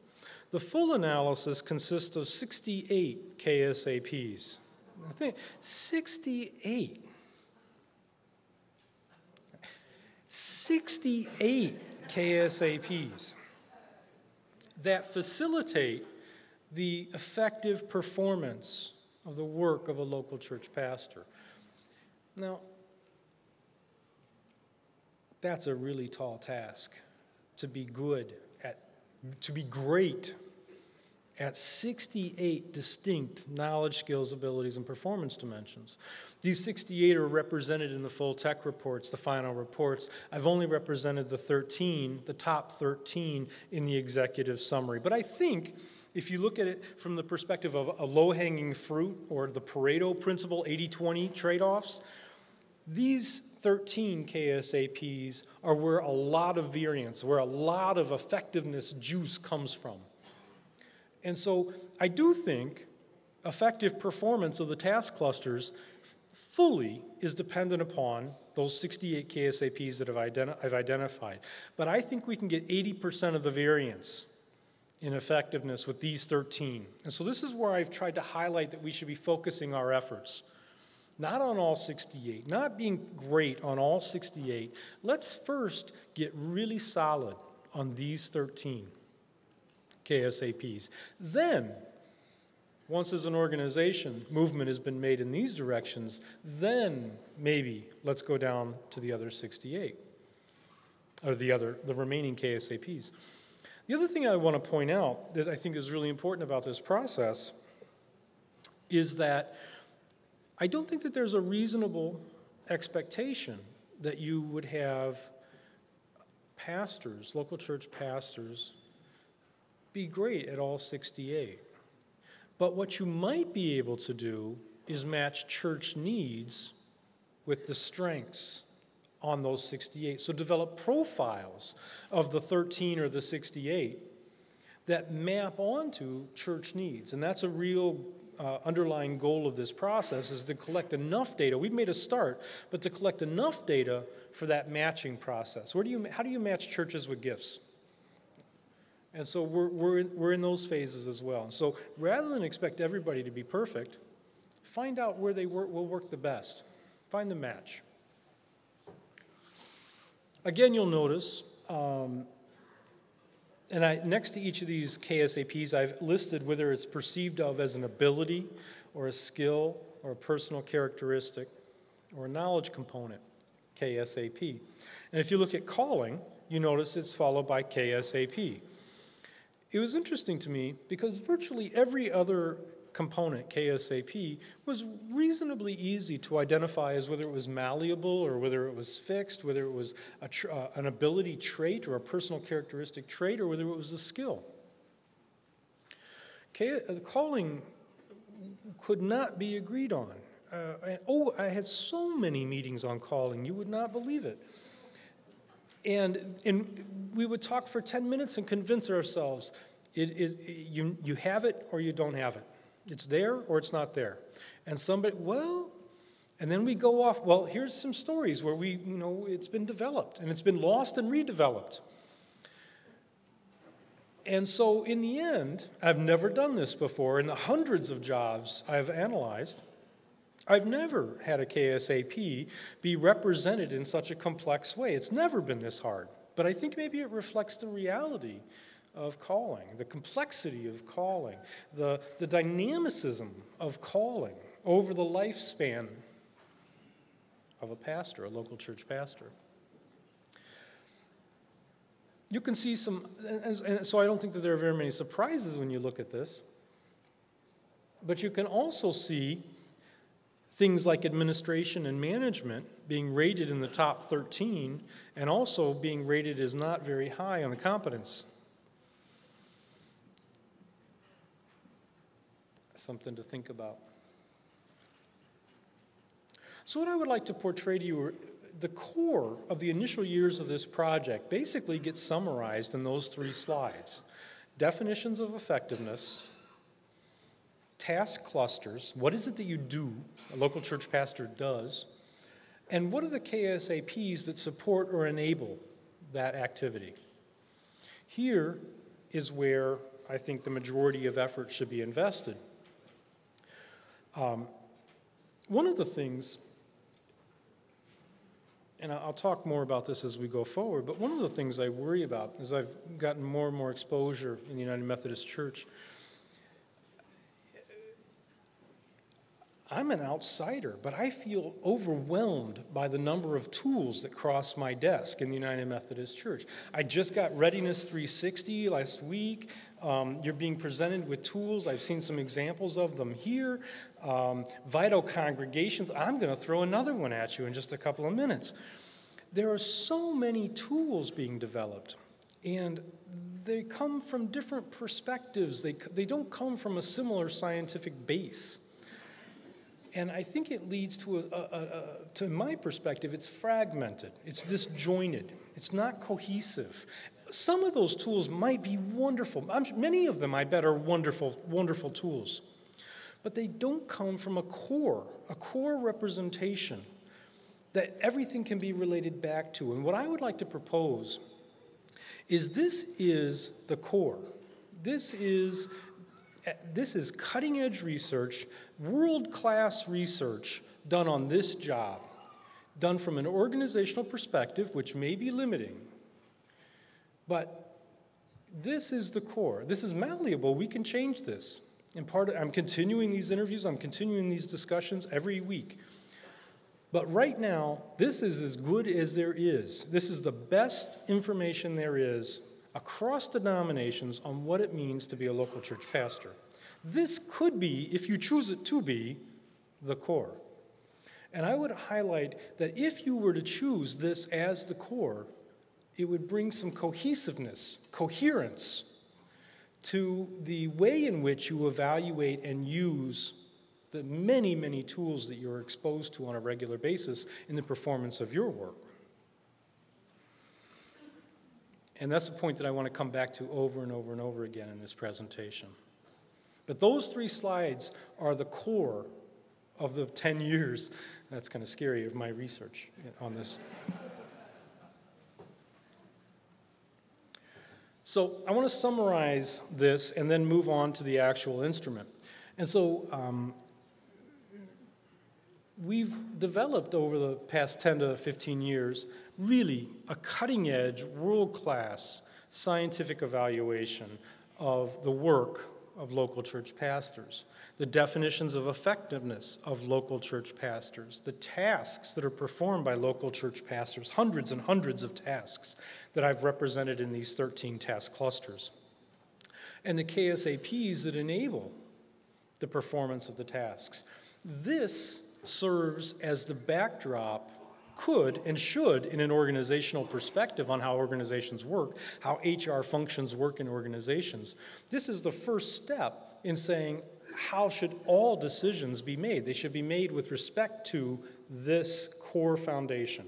The full analysis consists of 68 KSAPs. I think 68. 68 KSAPs that facilitate the effective performance of the work of a local church pastor. Now, that's a really tall task to be good at, to be great at 68 distinct knowledge, skills, abilities, and performance dimensions. These 68 are represented in the full tech reports, the final reports. I've only represented the 13, the top 13 in the executive summary. But I think if you look at it from the perspective of a low-hanging fruit or the Pareto principle, 80-20 trade-offs, these 13 KSAPs are where a lot of variance, where a lot of effectiveness juice comes from. And so I do think effective performance of the task clusters fully is dependent upon those 68 KSAPs that I've identified. But I think we can get 80% of the variance in effectiveness with these 13. And so this is where I've tried to highlight that we should be focusing our efforts. Not on all 68, not being great on all 68. Let's first get really solid on these 13. KSAPs. Then, once as an organization, movement has been made in these directions, then maybe let's go down to the other 68, or the remaining KSAPs. The other thing I want to point out that I think is really important about this process is that I don't think that there's a reasonable expectation that you would have pastors, local church pastors, be great at all 68. But what you might be able to do is match church needs with the strengths on those 68. So develop profiles of the 13 or the 68 that map onto church needs. And that's a real underlying goal of this process, is to collect enough data. We've made a start, but to collect enough data for that matching process. How do you match churches with gifts? And so we're in those phases as well. And so rather than expect everybody to be perfect, find out where they will work the best. Find the match. Again, you'll notice, next to each of these KSAPs, I've listed whether it's perceived of as an ability or a skill or a personal characteristic or a knowledge component, KSAP. And if you look at calling, you notice it's followed by KSAP. It was interesting to me because virtually every other component, KSAP, was reasonably easy to identify as whether it was malleable or whether it was fixed, whether it was an ability trait or a personal characteristic trait, or whether it was a skill. Calling could not be agreed on. I had so many meetings on calling, you would not believe it. And we would talk for 10 minutes and convince ourselves, you have it or you don't have it. It's there or it's not there. And somebody, well, and then we go off, well, here's some stories where we, you know, it's been developed and it's been lost and redeveloped. And so in the end, I've never done this before. In the hundreds of jobs I've analyzed, I've never had a KSAP be represented in such a complex way. It's never been this hard. But I think maybe it reflects the reality of calling, the complexity of calling, the dynamicism of calling over the lifespan of a pastor, a local church pastor. You can see some, and so I don't think that there are very many surprises when you look at this, but you can also see things like administration and management being rated in the top 13 and also being rated as not very high on the competence. Something to think about. So what I would like to portray to you are the core of the initial years of this project basically gets summarized in those three slides. Definitions of effectiveness, task clusters, what is it that you do, a local church pastor does, and what are the KSAPs that support or enable that activity? Here is where I think the majority of effort should be invested. One of the things, and I'll talk more about this as we go forward, but one of the things I worry about as I've gotten more and more exposure in the United Methodist Church, I'm an outsider, but I feel overwhelmed by the number of tools that cross my desk in the United Methodist Church. I just got Readiness 360 last week. You're being presented with tools. I've seen some examples of them here. Vital Congregations. I'm going to throw another one at you in just a couple of minutes. There are so many tools being developed, and they come from different perspectives. They don't come from a similar scientific base. And I think it leads to, to my perspective, it's fragmented, it's disjointed, it's not cohesive. Some of those tools might be wonderful. Many of them, I bet, are wonderful, wonderful tools. But they don't come from a core representation that everything can be related back to. And what I would like to propose is this is the core. This is cutting-edge research, world-class research done on this job, done from an organizational perspective, which may be limiting, but this is the core. This is malleable. We can change this. And part of, I'm continuing these interviews. I'm continuing these discussions every week. But right now, this is as good as there is. This is the best information there is across denominations on what it means to be a local church pastor. This could be, if you choose it to be, the core. And I would highlight that if you were to choose this as the core, it would bring some cohesiveness, coherence to the way in which you evaluate and use the many, many tools that you're exposed to on a regular basis in the performance of your work. And that's the point that I want to come back to over and over and over again in this presentation. But those three slides are the core of the 10 years, that's kind of scary, of my research on this. So I want to summarize this and then move on to the actual instrument. And so we've developed over the past 10 to 15 years really a cutting-edge, world-class scientific evaluation of the work of local church pastors, the definitions of effectiveness of local church pastors, the tasks that are performed by local church pastors, hundreds and hundreds of tasks that I've represented in these 13 task clusters, and the KSAPs that enable the performance of the tasks. This serves as the backdrop, could and should, in an organizational perspective on how organizations work, how HR functions work in organizations. This is the first step in saying, how should all decisions be made? They should be made with respect to this core foundation.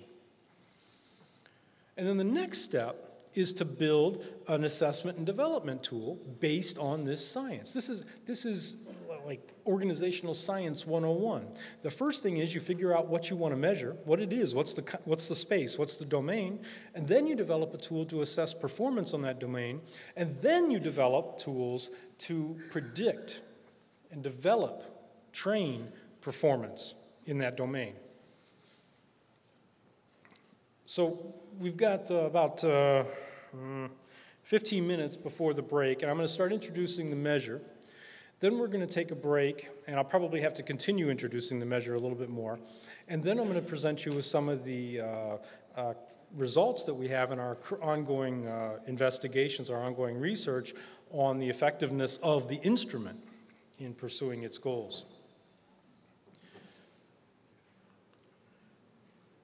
And then the next step is to build an assessment and development tool based on this science. This is like organizational science 101. The first thing is you figure out what you want to measure, what it is, what's the space, what's the domain, and then you develop a tool to assess performance on that domain, and then you develop tools to predict and develop, train performance in that domain. So we've got about 15 minutes before the break, and I'm going to start introducing the measure. Then we're going to take a break, and I'll probably have to continue introducing the measure a little bit more. And then I'm going to present you with some of the results that we have in our ongoing investigations, our ongoing research on the effectiveness of the instrument in pursuing its goals.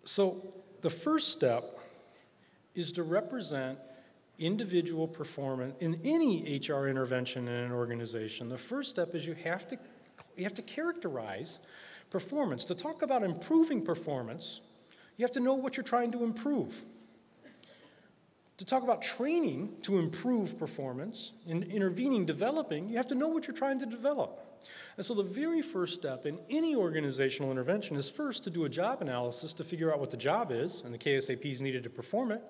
So the first step is to represent individual performance in any HR intervention in an organization. The first step is you have to characterize performance. To talk about improving performance, you have to know what you're trying to improve. To talk about training to improve performance, and intervening, developing, you have to know what you're trying to develop. And so the very first step in any organizational intervention is first to do a job analysis to figure out what the job is and the KSAPs needed to perform it,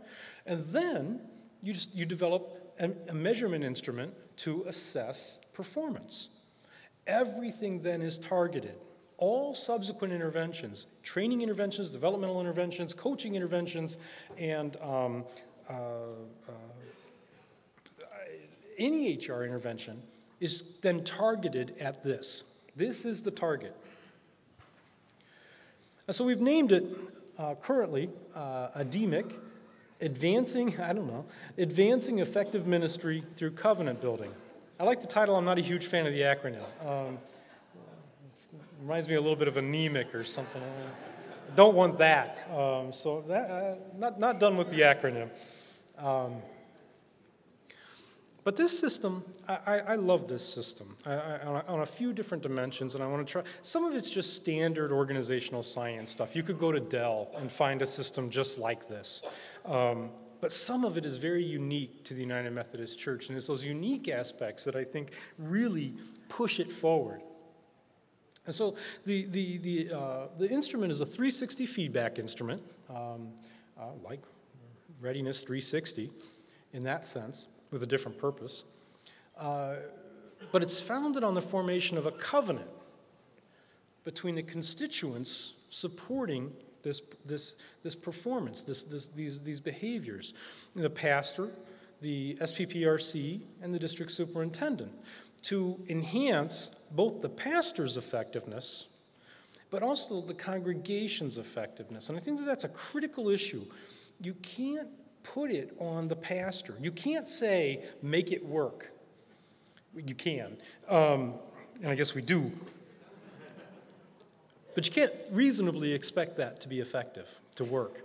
and then you develop a measurement instrument to assess performance. Everything then is targeted. All subsequent interventions, training interventions, developmental interventions, coaching interventions, and any HR intervention is then targeted at this. This is the target. And so we've named it currently ADEMIC, Advancing Effective Ministry Through Covenant Building. I like the title. I'm not a huge fan of the acronym. It reminds me a little bit of anemic or something. I don't want that. So that, not done with the acronym. But this system, I love this system on a few different dimensions, and I want to try. Some of it's just standard organizational science stuff. You could go to Dell and find a system just like this. But some of it is very unique to the United Methodist Church, and it's those unique aspects that I think really push it forward. And so the instrument is a 360 feedback instrument, like Readiness 360 in that sense, with a different purpose. But it's founded on the formation of a covenant between the constituents supporting this performance, these behaviors. The pastor, the SPPRC, and the district superintendent, to enhance both the pastor's effectiveness but also the congregation's effectiveness. And I think that that's a critical issue. You can't put it on the pastor. You can't say, make it work. You can, and I guess we do. But you can't reasonably expect that to be effective, to work.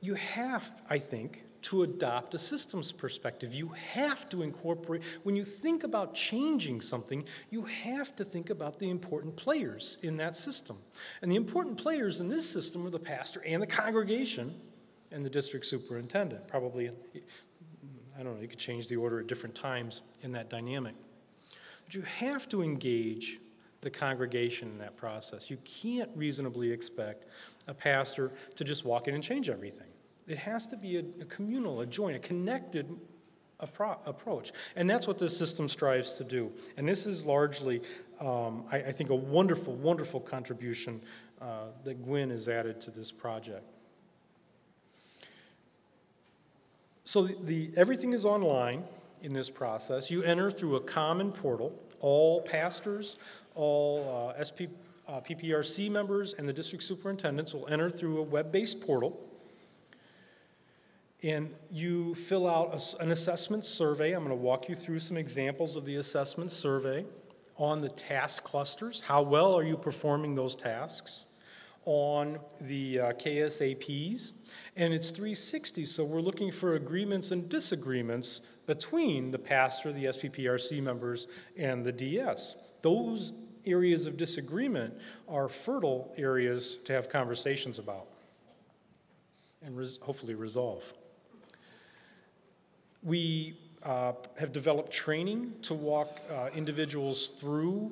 You have, I think, to adopt a systems perspective. You have to incorporate, when you think about changing something, you have to think about the important players in that system. And the important players in this system are the pastor and the congregation and the district superintendent. Probably, I don't know, you could change the order at different times in that dynamic. But you have to engage the congregation in that process. You can't reasonably expect a pastor to just walk in and change everything. It has to be a communal, a joint, a connected approach. And that's what this system strives to do. And this is largely, I think, a wonderful, wonderful contribution that Gwen has added to this project. So everything is online in this process. You enter through a common portal. All pastors, all PPRC members, and the district superintendents will enter through a web-based portal. And you fill out an assessment survey. I'm going to walk you through some examples of the assessment survey on the task clusters. How well are you performing those tasks? On the KSAPs, and it's 360, so we're looking for agreements and disagreements between the pastor, the SPPRC members, and the DS. Those areas of disagreement are fertile areas to have conversations about and hopefully resolve. We have developed training to walk individuals through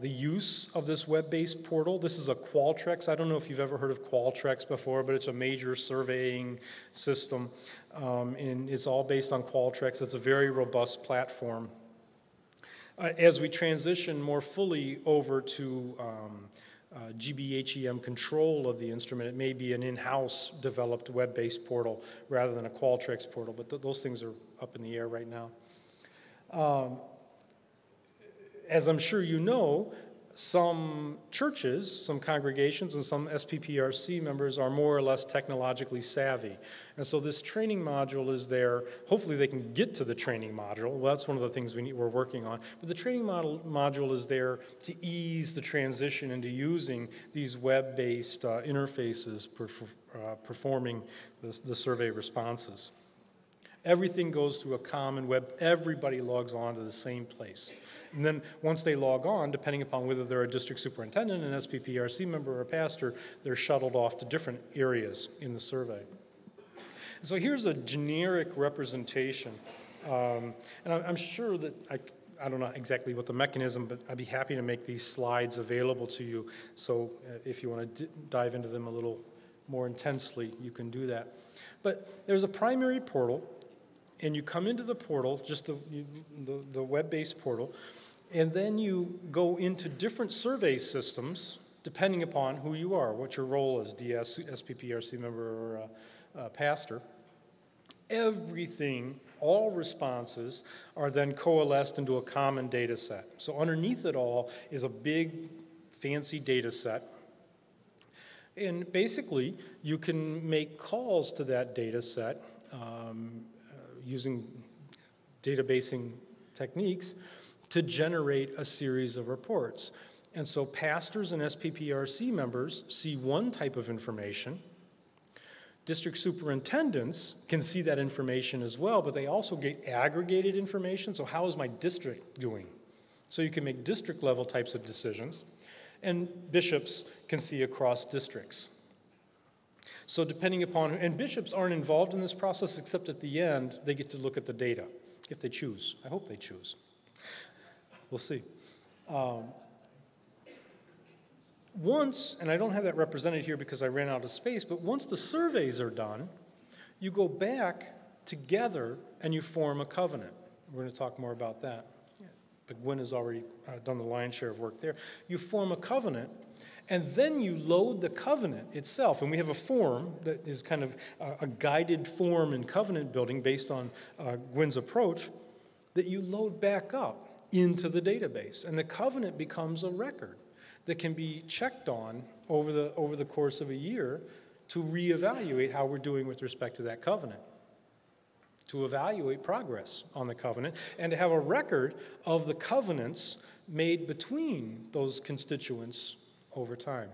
the use of this web-based portal. This is a Qualtrics. I don't know if you've ever heard of Qualtrics before, but it's a major surveying system, and it's all based on Qualtrics. It's a very robust platform. As we transition more fully over to GBHEM control of the instrument, it may be an in-house developed web-based portal rather than a Qualtrics portal, but those things are up in the air right now. As I'm sure you know, some churches, some congregations, and some SPPRC members are more or less technologically savvy. And so this training module is there. Hopefully they can get to the training module. Well, that's one of the things we're working on. But the training module is there to ease the transition into using these web-based interfaces performing the survey responses. Everything goes through a common web. Everybody logs on to the same place. And then once they log on, depending upon whether they're a district superintendent, an SPPRC member, or a pastor, they're shuttled off to different areas in the survey. And so here's a generic representation. And I'm sure that, I don't know exactly what the mechanism, but I'd be happy to make these slides available to you. So if you want to dive into them a little more intensely, you can do that. But there's a primary portal. And you come into the portal, just the web-based portal, and then you go into different survey systems depending upon who you are, what your role is, DS, SPPRC member, or pastor. Everything, all responses, are then coalesced into a common data set. So underneath it all is a big, fancy data set And basically, you can make calls to that data set using databasing techniques to generate a series of reports. And so pastors and SPPRC members see one type of information. District superintendents can see that information as well, but they also get aggregated information. So how is my district doing? So you can make district level types of decisions. And bishops can see across districts. So depending upon, and bishops aren't involved in this process except at the end, they get to look at the data, if they choose. I hope they choose. We'll see. Once, and I don't have that represented here because I ran out of space, but once the surveys are done, you go back together and you form a covenant. We're going to talk more about that. But Gwen has already done the lion's share of work there. You form a covenant, and then you load the covenant itself. And we have a form that is kind of a guided form in covenant building based on Gwen's approach that you load back up into the database. And the covenant becomes a record that can be checked on over the course of a year to reevaluate how we're doing with respect to that covenant, to evaluate progress on the covenant, and to have a record of the covenants made between those constituents over time.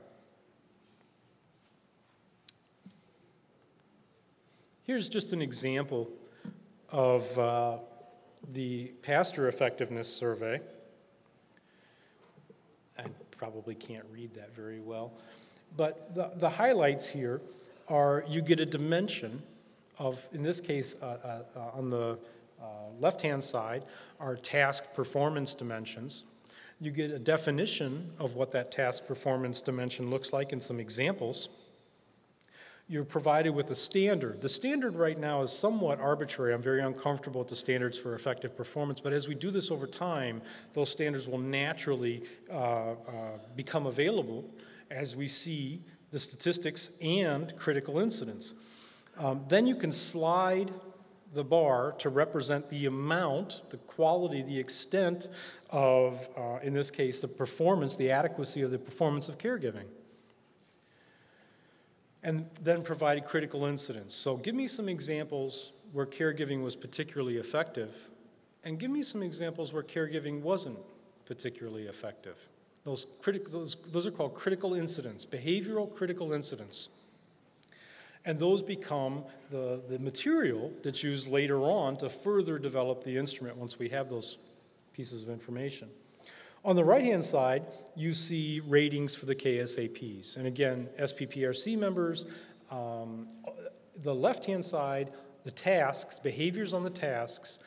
Here's just an example of the pastor effectiveness survey. I probably can't read that very well, but the highlights here are you get a dimension of, in this case, on the left-hand side, are task performance dimensions. You get a definition of what that task performance dimension looks like and some examples. You're provided with a standard. The standard right now is somewhat arbitrary. I'm very uncomfortable with the standards for effective performance, but as we do this over time, those standards will naturally become available as we see the statistics and critical incidents. Then you can slide the bar to represent the amount, the quality, the extent of, in this case, the performance, the adequacy of the performance of caregiving. And then provide critical incidents. So give me some examples where caregiving was particularly effective, and give me some examples where caregiving wasn't particularly effective. Those are called critical incidents, behavioral critical incidents. And those become the material that's used later on to further develop the instrument once we have those pieces of information. On the right-hand side, you see ratings for the KSAPs. And again, SPPRC members, the left-hand side, the tasks, behaviors on the tasks,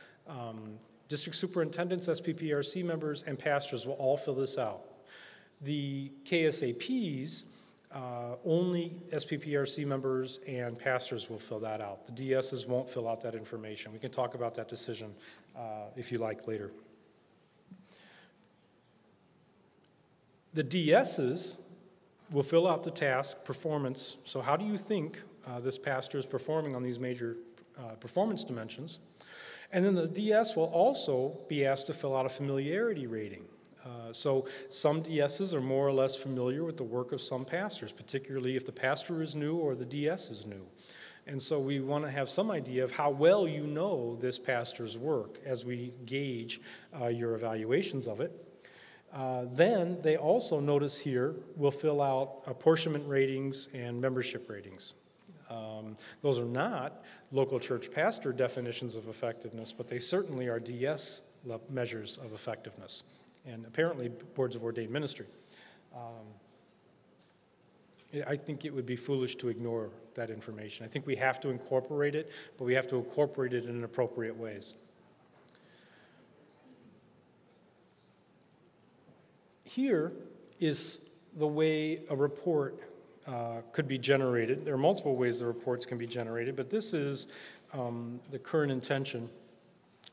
district superintendents, SPPRC members, and pastors will all fill this out. The KSAPs, only SPPRC members and pastors will fill that out. The DSs won't fill out that information. We can talk about that decision if you like later. The DSs will fill out the task performance. So how do you think this pastor is performing on these major performance dimensions? And then the DS will also be asked to fill out a familiarity rating. So some DSs are more or less familiar with the work of some pastors, particularly if the pastor is new or the DS is new. And so we want to have some idea of how well you know this pastor's work as we gauge your evaluations of it. Then they also, notice here, will fill out apportionment ratings and membership ratings. Those are not local church pastor definitions of effectiveness, but they certainly are DS measures of effectiveness, and apparently boards of ordained ministry. I think it would be foolish to ignore that information. I think we have to incorporate it, but we have to incorporate it in appropriate ways. Here is the way a report could be generated. There are multiple ways the reports can be generated, but this is the current intention.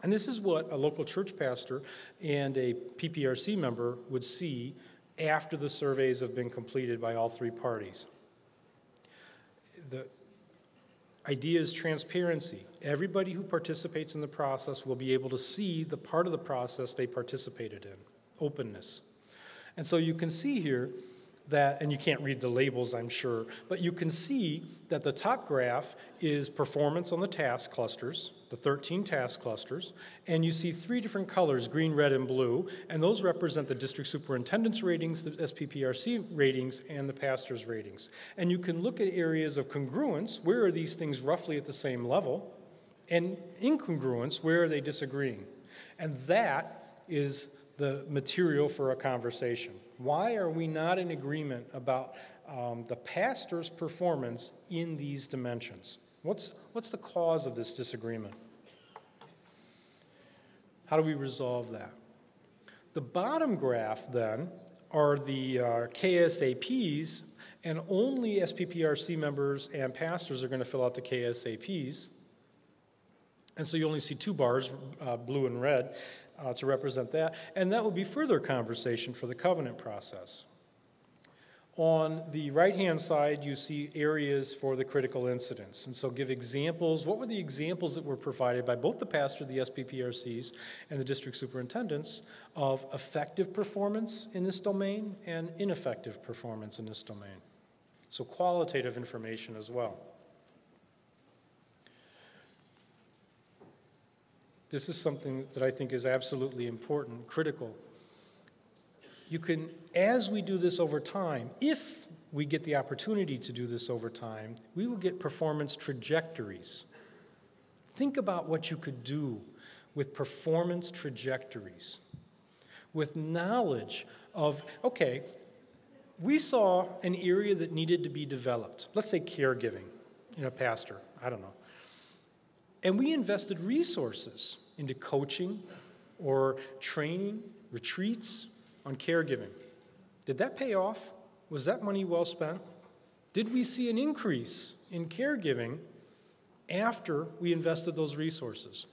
And this is what a local church pastor and a PPRC member would see after the surveys have been completed by all three parties. The idea is transparency. Everybody who participates in the process will be able to see the part of the process they participated in, openness. And so you can see here that, and you can't read the labels, I'm sure, but you can see that the top graph is performance on the task clusters, the 13 task clusters, and you see three different colors, green, red, and blue, and those represent the district superintendent's ratings, the SPPRC ratings, and the pastor's ratings. And you can look at areas of congruence, where are these things roughly at the same level, and incongruence, where are they disagreeing? And that is the material for a conversation. Why are we not in agreement about the pastor's performance in these dimensions? What's the cause of this disagreement? How do we resolve that? The bottom graph, then, are the KSAPs, and only SPPRC members and pastors are going to fill out the KSAPs. And so you only see two bars, blue and red, to represent that, and that would be further conversation for the covenant process. On the right-hand side, you see areas for the critical incidents, and so give examples. What were the examples that were provided by both the pastor, the SPPRCs, and the district superintendents of effective performance in this domain and ineffective performance in this domain? So qualitative information as well. This is something that I think is absolutely important, critical. You can, as we do this over time, if we get the opportunity to do this over time, we will get performance trajectories. Think about what you could do with performance trajectories, with knowledge of, okay, we saw an area that needed to be developed. Let's say caregiving in a pastor, I don't know. And we invested resources into coaching or training, retreats on caregiving. Did that pay off? Was that money well spent? Did we see an increase in caregiving after we invested those resources?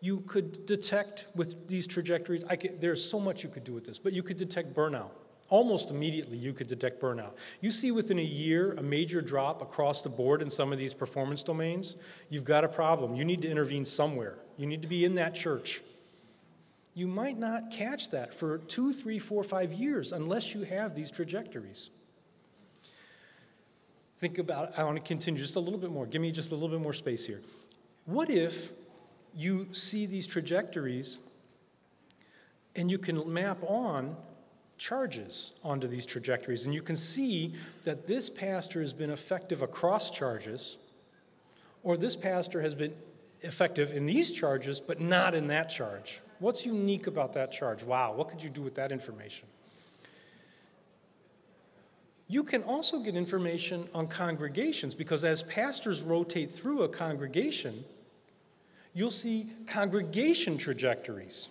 You could detect with these trajectories, there's so much you could do with this, but you could detect burnout. Almost immediately, you could detect burnout. You see within a year a major drop across the board in some of these performance domains, you've got a problem. You need to intervene somewhere. You need to be in that church. You might not catch that for 2, 3, 4, 5 years unless you have these trajectories. Think about, I want to continue just a little bit more. Give me just a little bit more space here. What if you see these trajectories and you can map on charges onto these trajectories, and you can see that this pastor has been effective across charges, or this pastor has been effective in these charges but not in that charge. What's unique about that charge? Wow, what could you do with that information? You can also get information on congregations, because as pastors rotate through a congregation, you'll see congregation trajectories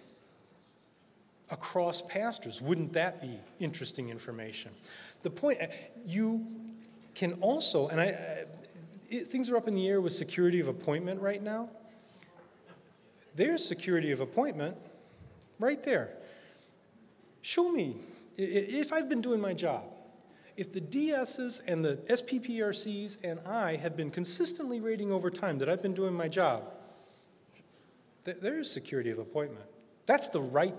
across pastors. Wouldn't that be interesting information? The point, you can also, and things are up in the air with security of appointment right now. There's security of appointment right there. Show me, if I've been doing my job, if the DSs and the SPPRCs and I have been consistently rating over time that I've been doing my job, there is security of appointment. That's the right.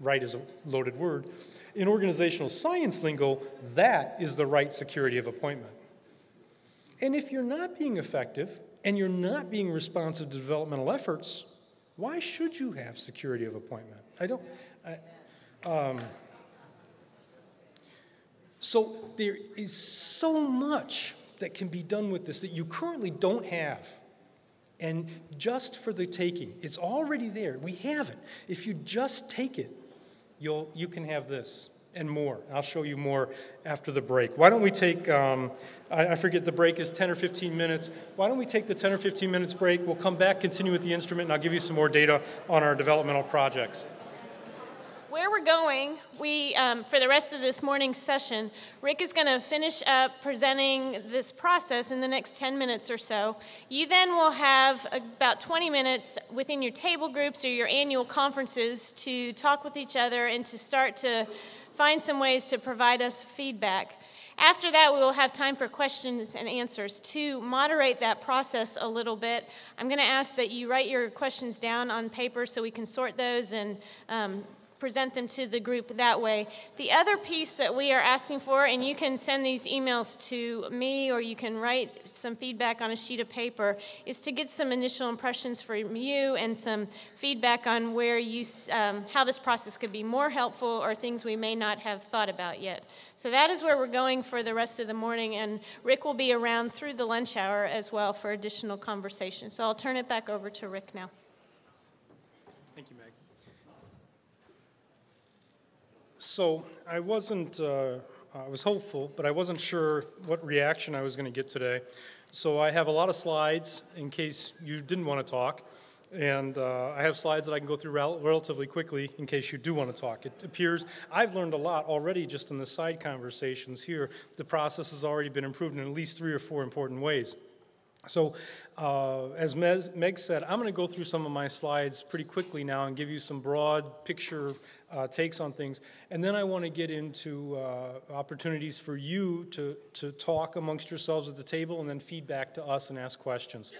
Right is a loaded word. In organizational science lingo, that is the right security of appointment. And if you're not being effective and you're not being responsive to developmental efforts, why should you have security of appointment? So there is so much that can be done with this that you currently don't have. And just for the taking, it's already there. We have it. If you just take it, you can have this and more. I'll show you more after the break. Why don't we take, I forget the break is 10 or 15 minutes. Why don't we take the 10 or 15 minutes break? We'll come back, continue with the instrument, and I'll give you some more data on our developmental projects. Where we're going, for the rest of this morning's session, Rick is going to finish up presenting this process in the next 10 minutes or so. You then will have about 20 minutes within your table groups or your annual conferences to talk with each other and to start to find some ways to provide us feedback. After that, we will have time for questions and answers. To moderate that process a little bit, I'm going to ask that you write your questions down on paper so we can sort those and present them to the group that way. The other piece that we are asking for, and you can send these emails to me or you can write some feedback on a sheet of paper, is to get some initial impressions from you and some feedback on where you, how this process could be more helpful or things we may not have thought about yet. So that is where we're going for the rest of the morning, and Rick will be around through the lunch hour as well for additional conversation. So I'll turn it back over to Rick now. Thank you, Meg. So I wasn't, I was hopeful, but I wasn't sure what reaction I was going to get today. So I have a lot of slides in case you didn't want to talk. And I have slides that I can go through relatively quickly in case you do want to talk. It appears I've learned a lot already just in the side conversations here. The process has already been improved in at least 3 or 4 important ways. So as Meg said, I'm going to go through some of my slides pretty quickly now and give you some broad picture takes on things. And then I want to get into opportunities for you to talk amongst yourselves at the table and then feedback to us and ask questions.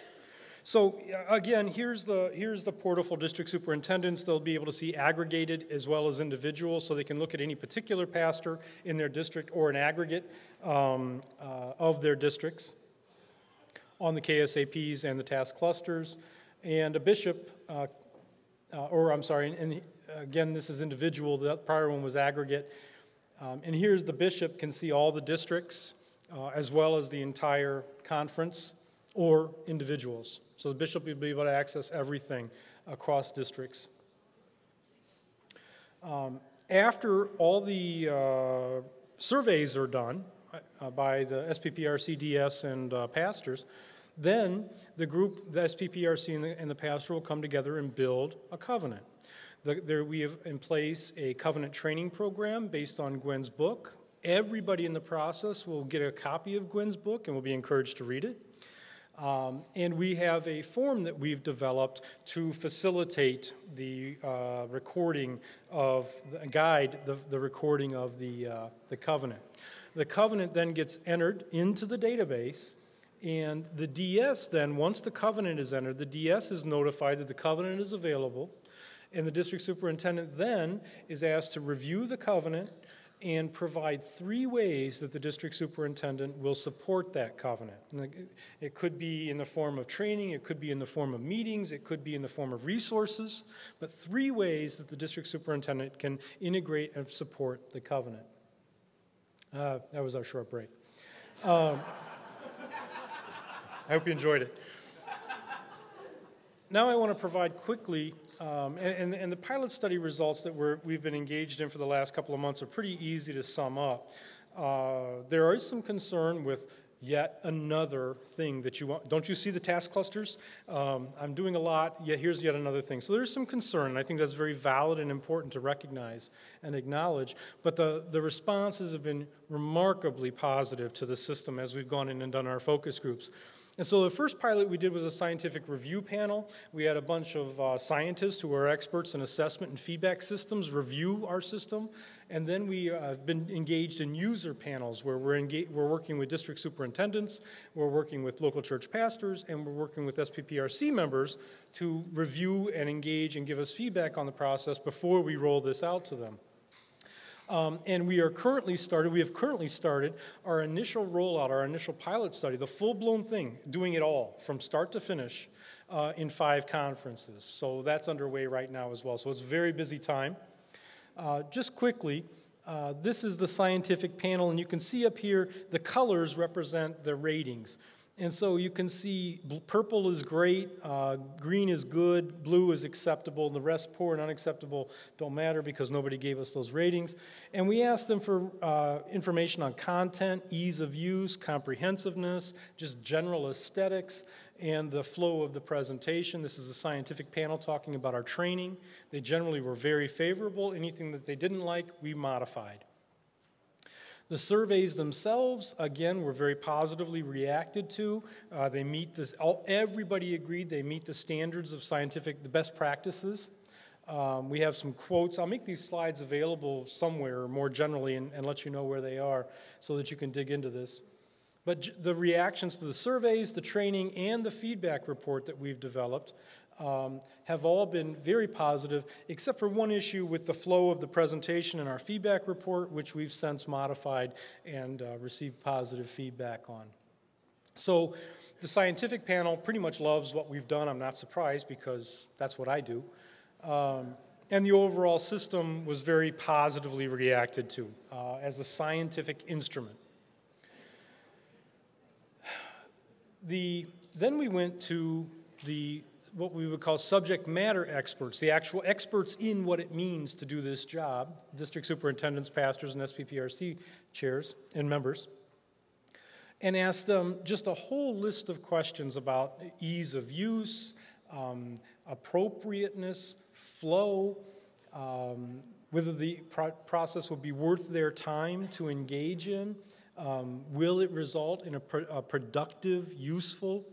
So again, here's the portfolio district superintendents. They'll be able to see aggregated as well as individual, so they can look at any particular pastor in their district or an aggregate of their districts on the KSAPs and the task clusters. And a bishop, or I'm sorry, and again, this is individual. The prior one was aggregate. And here's the bishop can see all the districts as well as the entire conference or individuals. So the bishop will be able to access everything across districts. After all the surveys are done by the SPPRC, DS, and pastors, then the group, the SPPRC and the pastor will come together and build a covenant. We have in place a covenant training program based on Gwen's book. Everybody in the process will get a copy of Gwen's book and will be encouraged to read it. And we have a form that we've developed to facilitate the recording of, guide the recording of the covenant. The covenant then gets entered into the database, and the DS then, once the covenant is entered, the DS is notified that the covenant is available, and the district superintendent then is asked to review the covenant and provide 3 ways that the district superintendent will support that covenant. And it could be in the form of training, it could be in the form of meetings, it could be in the form of resources, but 3 ways that the district superintendent can integrate and support the covenant. That was our short break. I hope you enjoyed it. Now I want to provide quickly, and the pilot study results that we've been engaged in for the last couple of months are pretty easy to sum up. There is some concern with yet another thing that you want. Don't you see the task clusters? I'm doing a lot, yet here's yet another thing. So there's some concern, and I think that's very valid and important to recognize and acknowledge. But the responses have been remarkably positive to the system as we've gone in and done our focus groups. And so the first pilot we did was a scientific review panel. We had a bunch of scientists who are experts in assessment and feedback systems review our system. And then we have been engaged in user panels where we're working with district superintendents, we're working with local church pastors, and we're working with SPPRC members to review and engage and give us feedback on the process before we roll this out to them. And we have currently started our initial rollout, our initial pilot study, the full-blown thing, doing it all from start to finish in 5 conferences. So that's underway right now as well. So it's a very busy time. Just quickly, this is the scientific panel, and you can see up here the colors represent the ratings. And so you can see purple is great, green is good, blue is acceptable, and the rest poor and unacceptable don't matter because nobody gave us those ratings. And we asked them for information on content, ease of use, comprehensiveness, just general aesthetics, and the flow of the presentation. This is a scientific panel talking about our training. They generally were very favorable. Anything that they didn't like, we modified. The surveys themselves, again, were very positively reacted to. They meet this, everybody agreed they meet the standards of scientific, the best practices. We have some quotes. I'll make these slides available somewhere more generally and let you know where they are so that you can dig into this. But the reactions to the surveys, the training, and the feedback report that we've developed have all been very positive, except for one issue with the flow of the presentation and our feedback report, which we've since modified and received positive feedback on. So the scientific panel pretty much loves what we've done. I'm not surprised because that's what I do. And the overall system was very positively reacted to as a scientific instrument. Then we went to what we would call subject matter experts, the actual experts in what it means to do this job, district superintendents, pastors, and SPPRC chairs and members, and asked them just a whole list of questions about ease of use, appropriateness, flow, whether the process will be worth their time to engage in, will it result in a productive, useful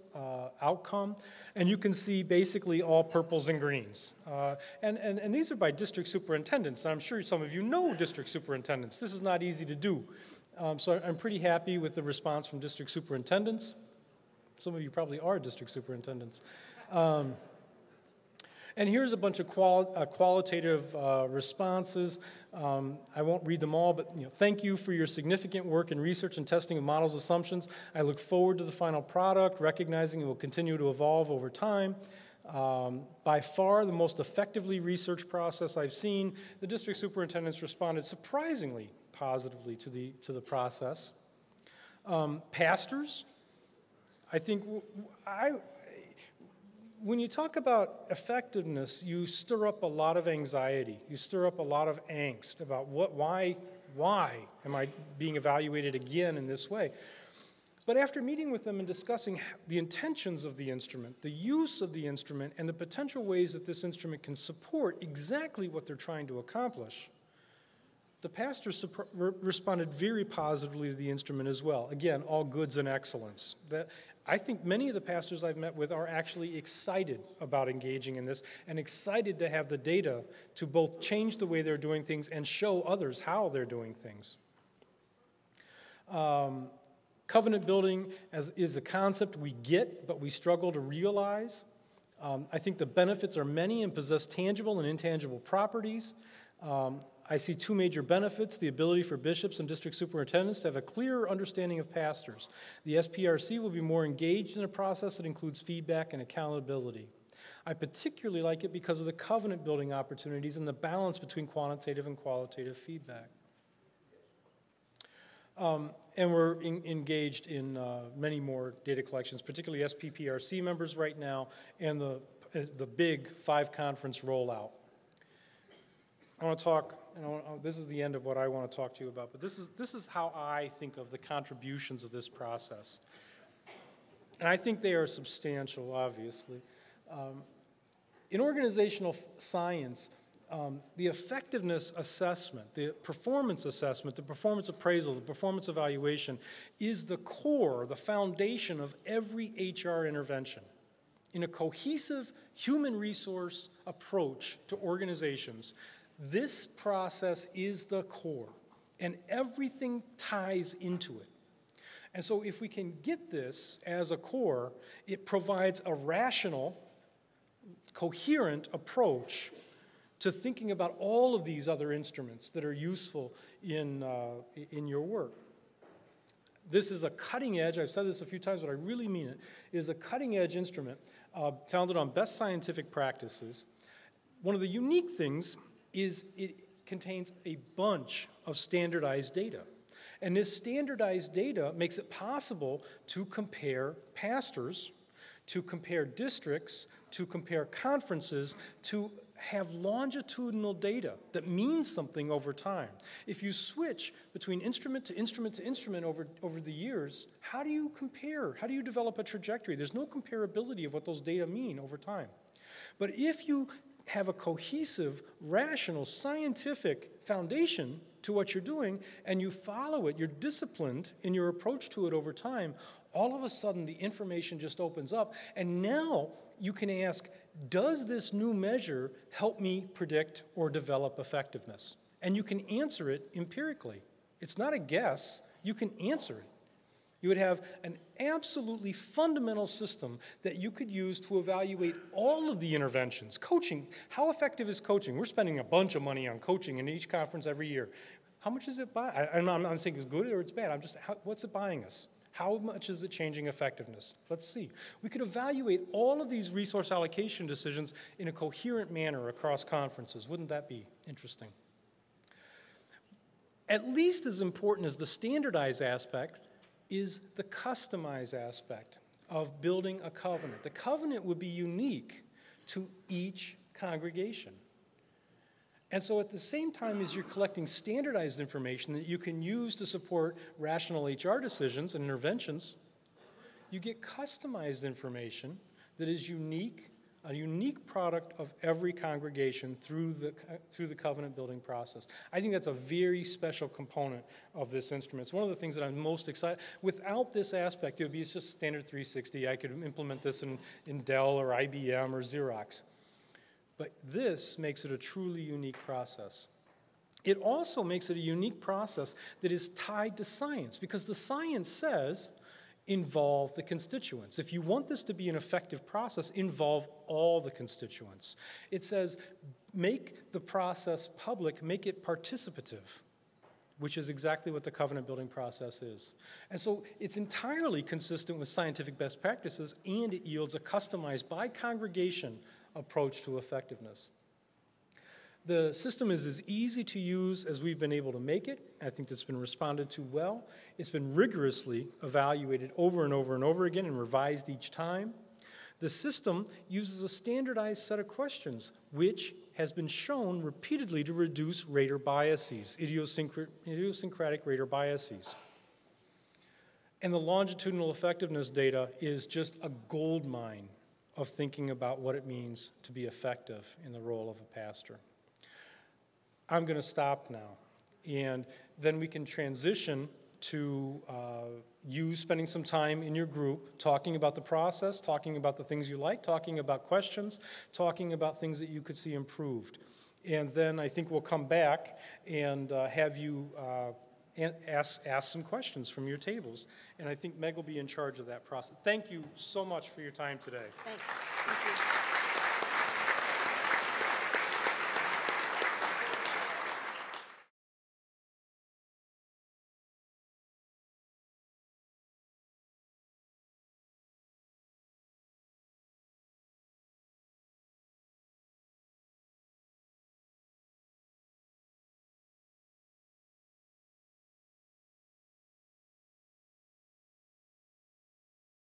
outcome? And you can see basically all purples and greens. And these are by district superintendents. I'm sure some of you know district superintendents. This is not easy to do. So I'm pretty happy with the response from district superintendents. Some of you probably are district superintendents. And here's a bunch of qualitative responses. I won't read them all, but thank you for your significant work in research and testing of models' assumptions. I look forward to the final product, recognizing it will continue to evolve over time. By far the most effectively researched process I've seen. The district superintendents responded surprisingly positively to the process. Pastors, I think when you talk about effectiveness, you stir up a lot of anxiety. You stir up a lot of angst about why am I being evaluated again in this way? But after meeting with them and discussing the intentions of the instrument, the use of the instrument, and the potential ways that this instrument can support exactly what they're trying to accomplish, the pastors responded very positively to the instrument as well. Again, all goods and excellence. I think many of the pastors I've met with are actually excited about engaging in this and excited to have the data to both change the way they're doing things and show others how they're doing things. Covenant building is a concept we get, but we struggle to realize. I think the benefits are many and possess tangible and intangible properties. I see two major benefits, the ability for bishops and district superintendents to have a clearer understanding of pastors. The SPRC will be more engaged in a process that includes feedback and accountability. I particularly like it because of the covenant building opportunities and the balance between quantitative and qualitative feedback. And we're engaged in many more data collections, particularly SPPRC members right now and the big 5 conference rollout. I want to talk, this is the end of what I want to talk to you about, but this is how I think of the contributions of this process. And I think they are substantial, obviously. In organizational science, the effectiveness assessment, the performance assessment, the performance appraisal, the performance evaluation is the core, the foundation of every HR intervention. In a cohesive human resource approach to organizations, this process is the core, and everything ties into it. And so if we can get this as a core, it provides a rational, coherent approach to thinking about all of these other instruments that are useful in your work. This is a cutting edge, I've said this a few times, but I really mean it. It is a cutting edge instrument founded on best scientific practices. One of the unique things is it contains a bunch of standardized data. And this standardized data makes it possible to compare pastors, to compare districts, to compare conferences, to have longitudinal data that means something over time. If you switch between instrument to instrument to instrument over the years, how do you compare? How do you develop a trajectory? There's no comparability of what those data mean over time. But if you have a cohesive, rational, scientific foundation to what you're doing, and you follow it, you're disciplined in your approach to it over time, all of a sudden the information just opens up, and now you can ask, does this new measure help me predict or develop effectiveness? And you can answer it empirically. It's not a guess, you can answer it. You would have an absolutely fundamental system that you could use to evaluate all of the interventions. Coaching, how effective is coaching? We're spending a bunch of money on coaching in each conference every year. How much is it buying? I'm not saying it's good or it's bad. I'm just, what's it buying us? How much is it changing effectiveness? Let's see. We could evaluate all of these resource allocation decisions in a coherent manner across conferences. Wouldn't that be interesting? At least as important as the standardized aspect is the customized aspect of building a covenant. The covenant would be unique to each congregation. And so at the same time as you're collecting standardized information that you can use to support rational HR decisions and interventions, you get customized information that is unique, a unique product of every congregation through the covenant building process. I think that's a very special component of this instrument. It's one of the things that I'm most excited. Without this aspect, it would be just standard 360. I could implement this in Dell or IBM or Xerox. But this makes it a truly unique process. It also makes it a unique process that is tied to science, because the science says involve the constituents. If you want this to be an effective process, involve all the constituents. It says make the process public, make it participative, which is exactly what the covenant building process is. And so it's entirely consistent with scientific best practices, and it yields a customized by congregation approach to effectiveness. The system is as easy to use as we've been able to make it. I think that's been responded to well. It's been rigorously evaluated over and over and over again and revised each time. The system uses a standardized set of questions, which has been shown repeatedly to reduce rater biases, idiosyncratic rater biases. And the longitudinal effectiveness data is just a gold mine of thinking about what it means to be effective in the role of a pastor. I'm going to stop now, and then we can transition to you spending some time in your group talking about the process, talking about the things you like, talking about questions, talking about things that you could see improved. And then I think we'll come back and have you ask some questions from your tables. And I think Meg will be in charge of that process. Thank you so much for your time today. Thanks. Thank you.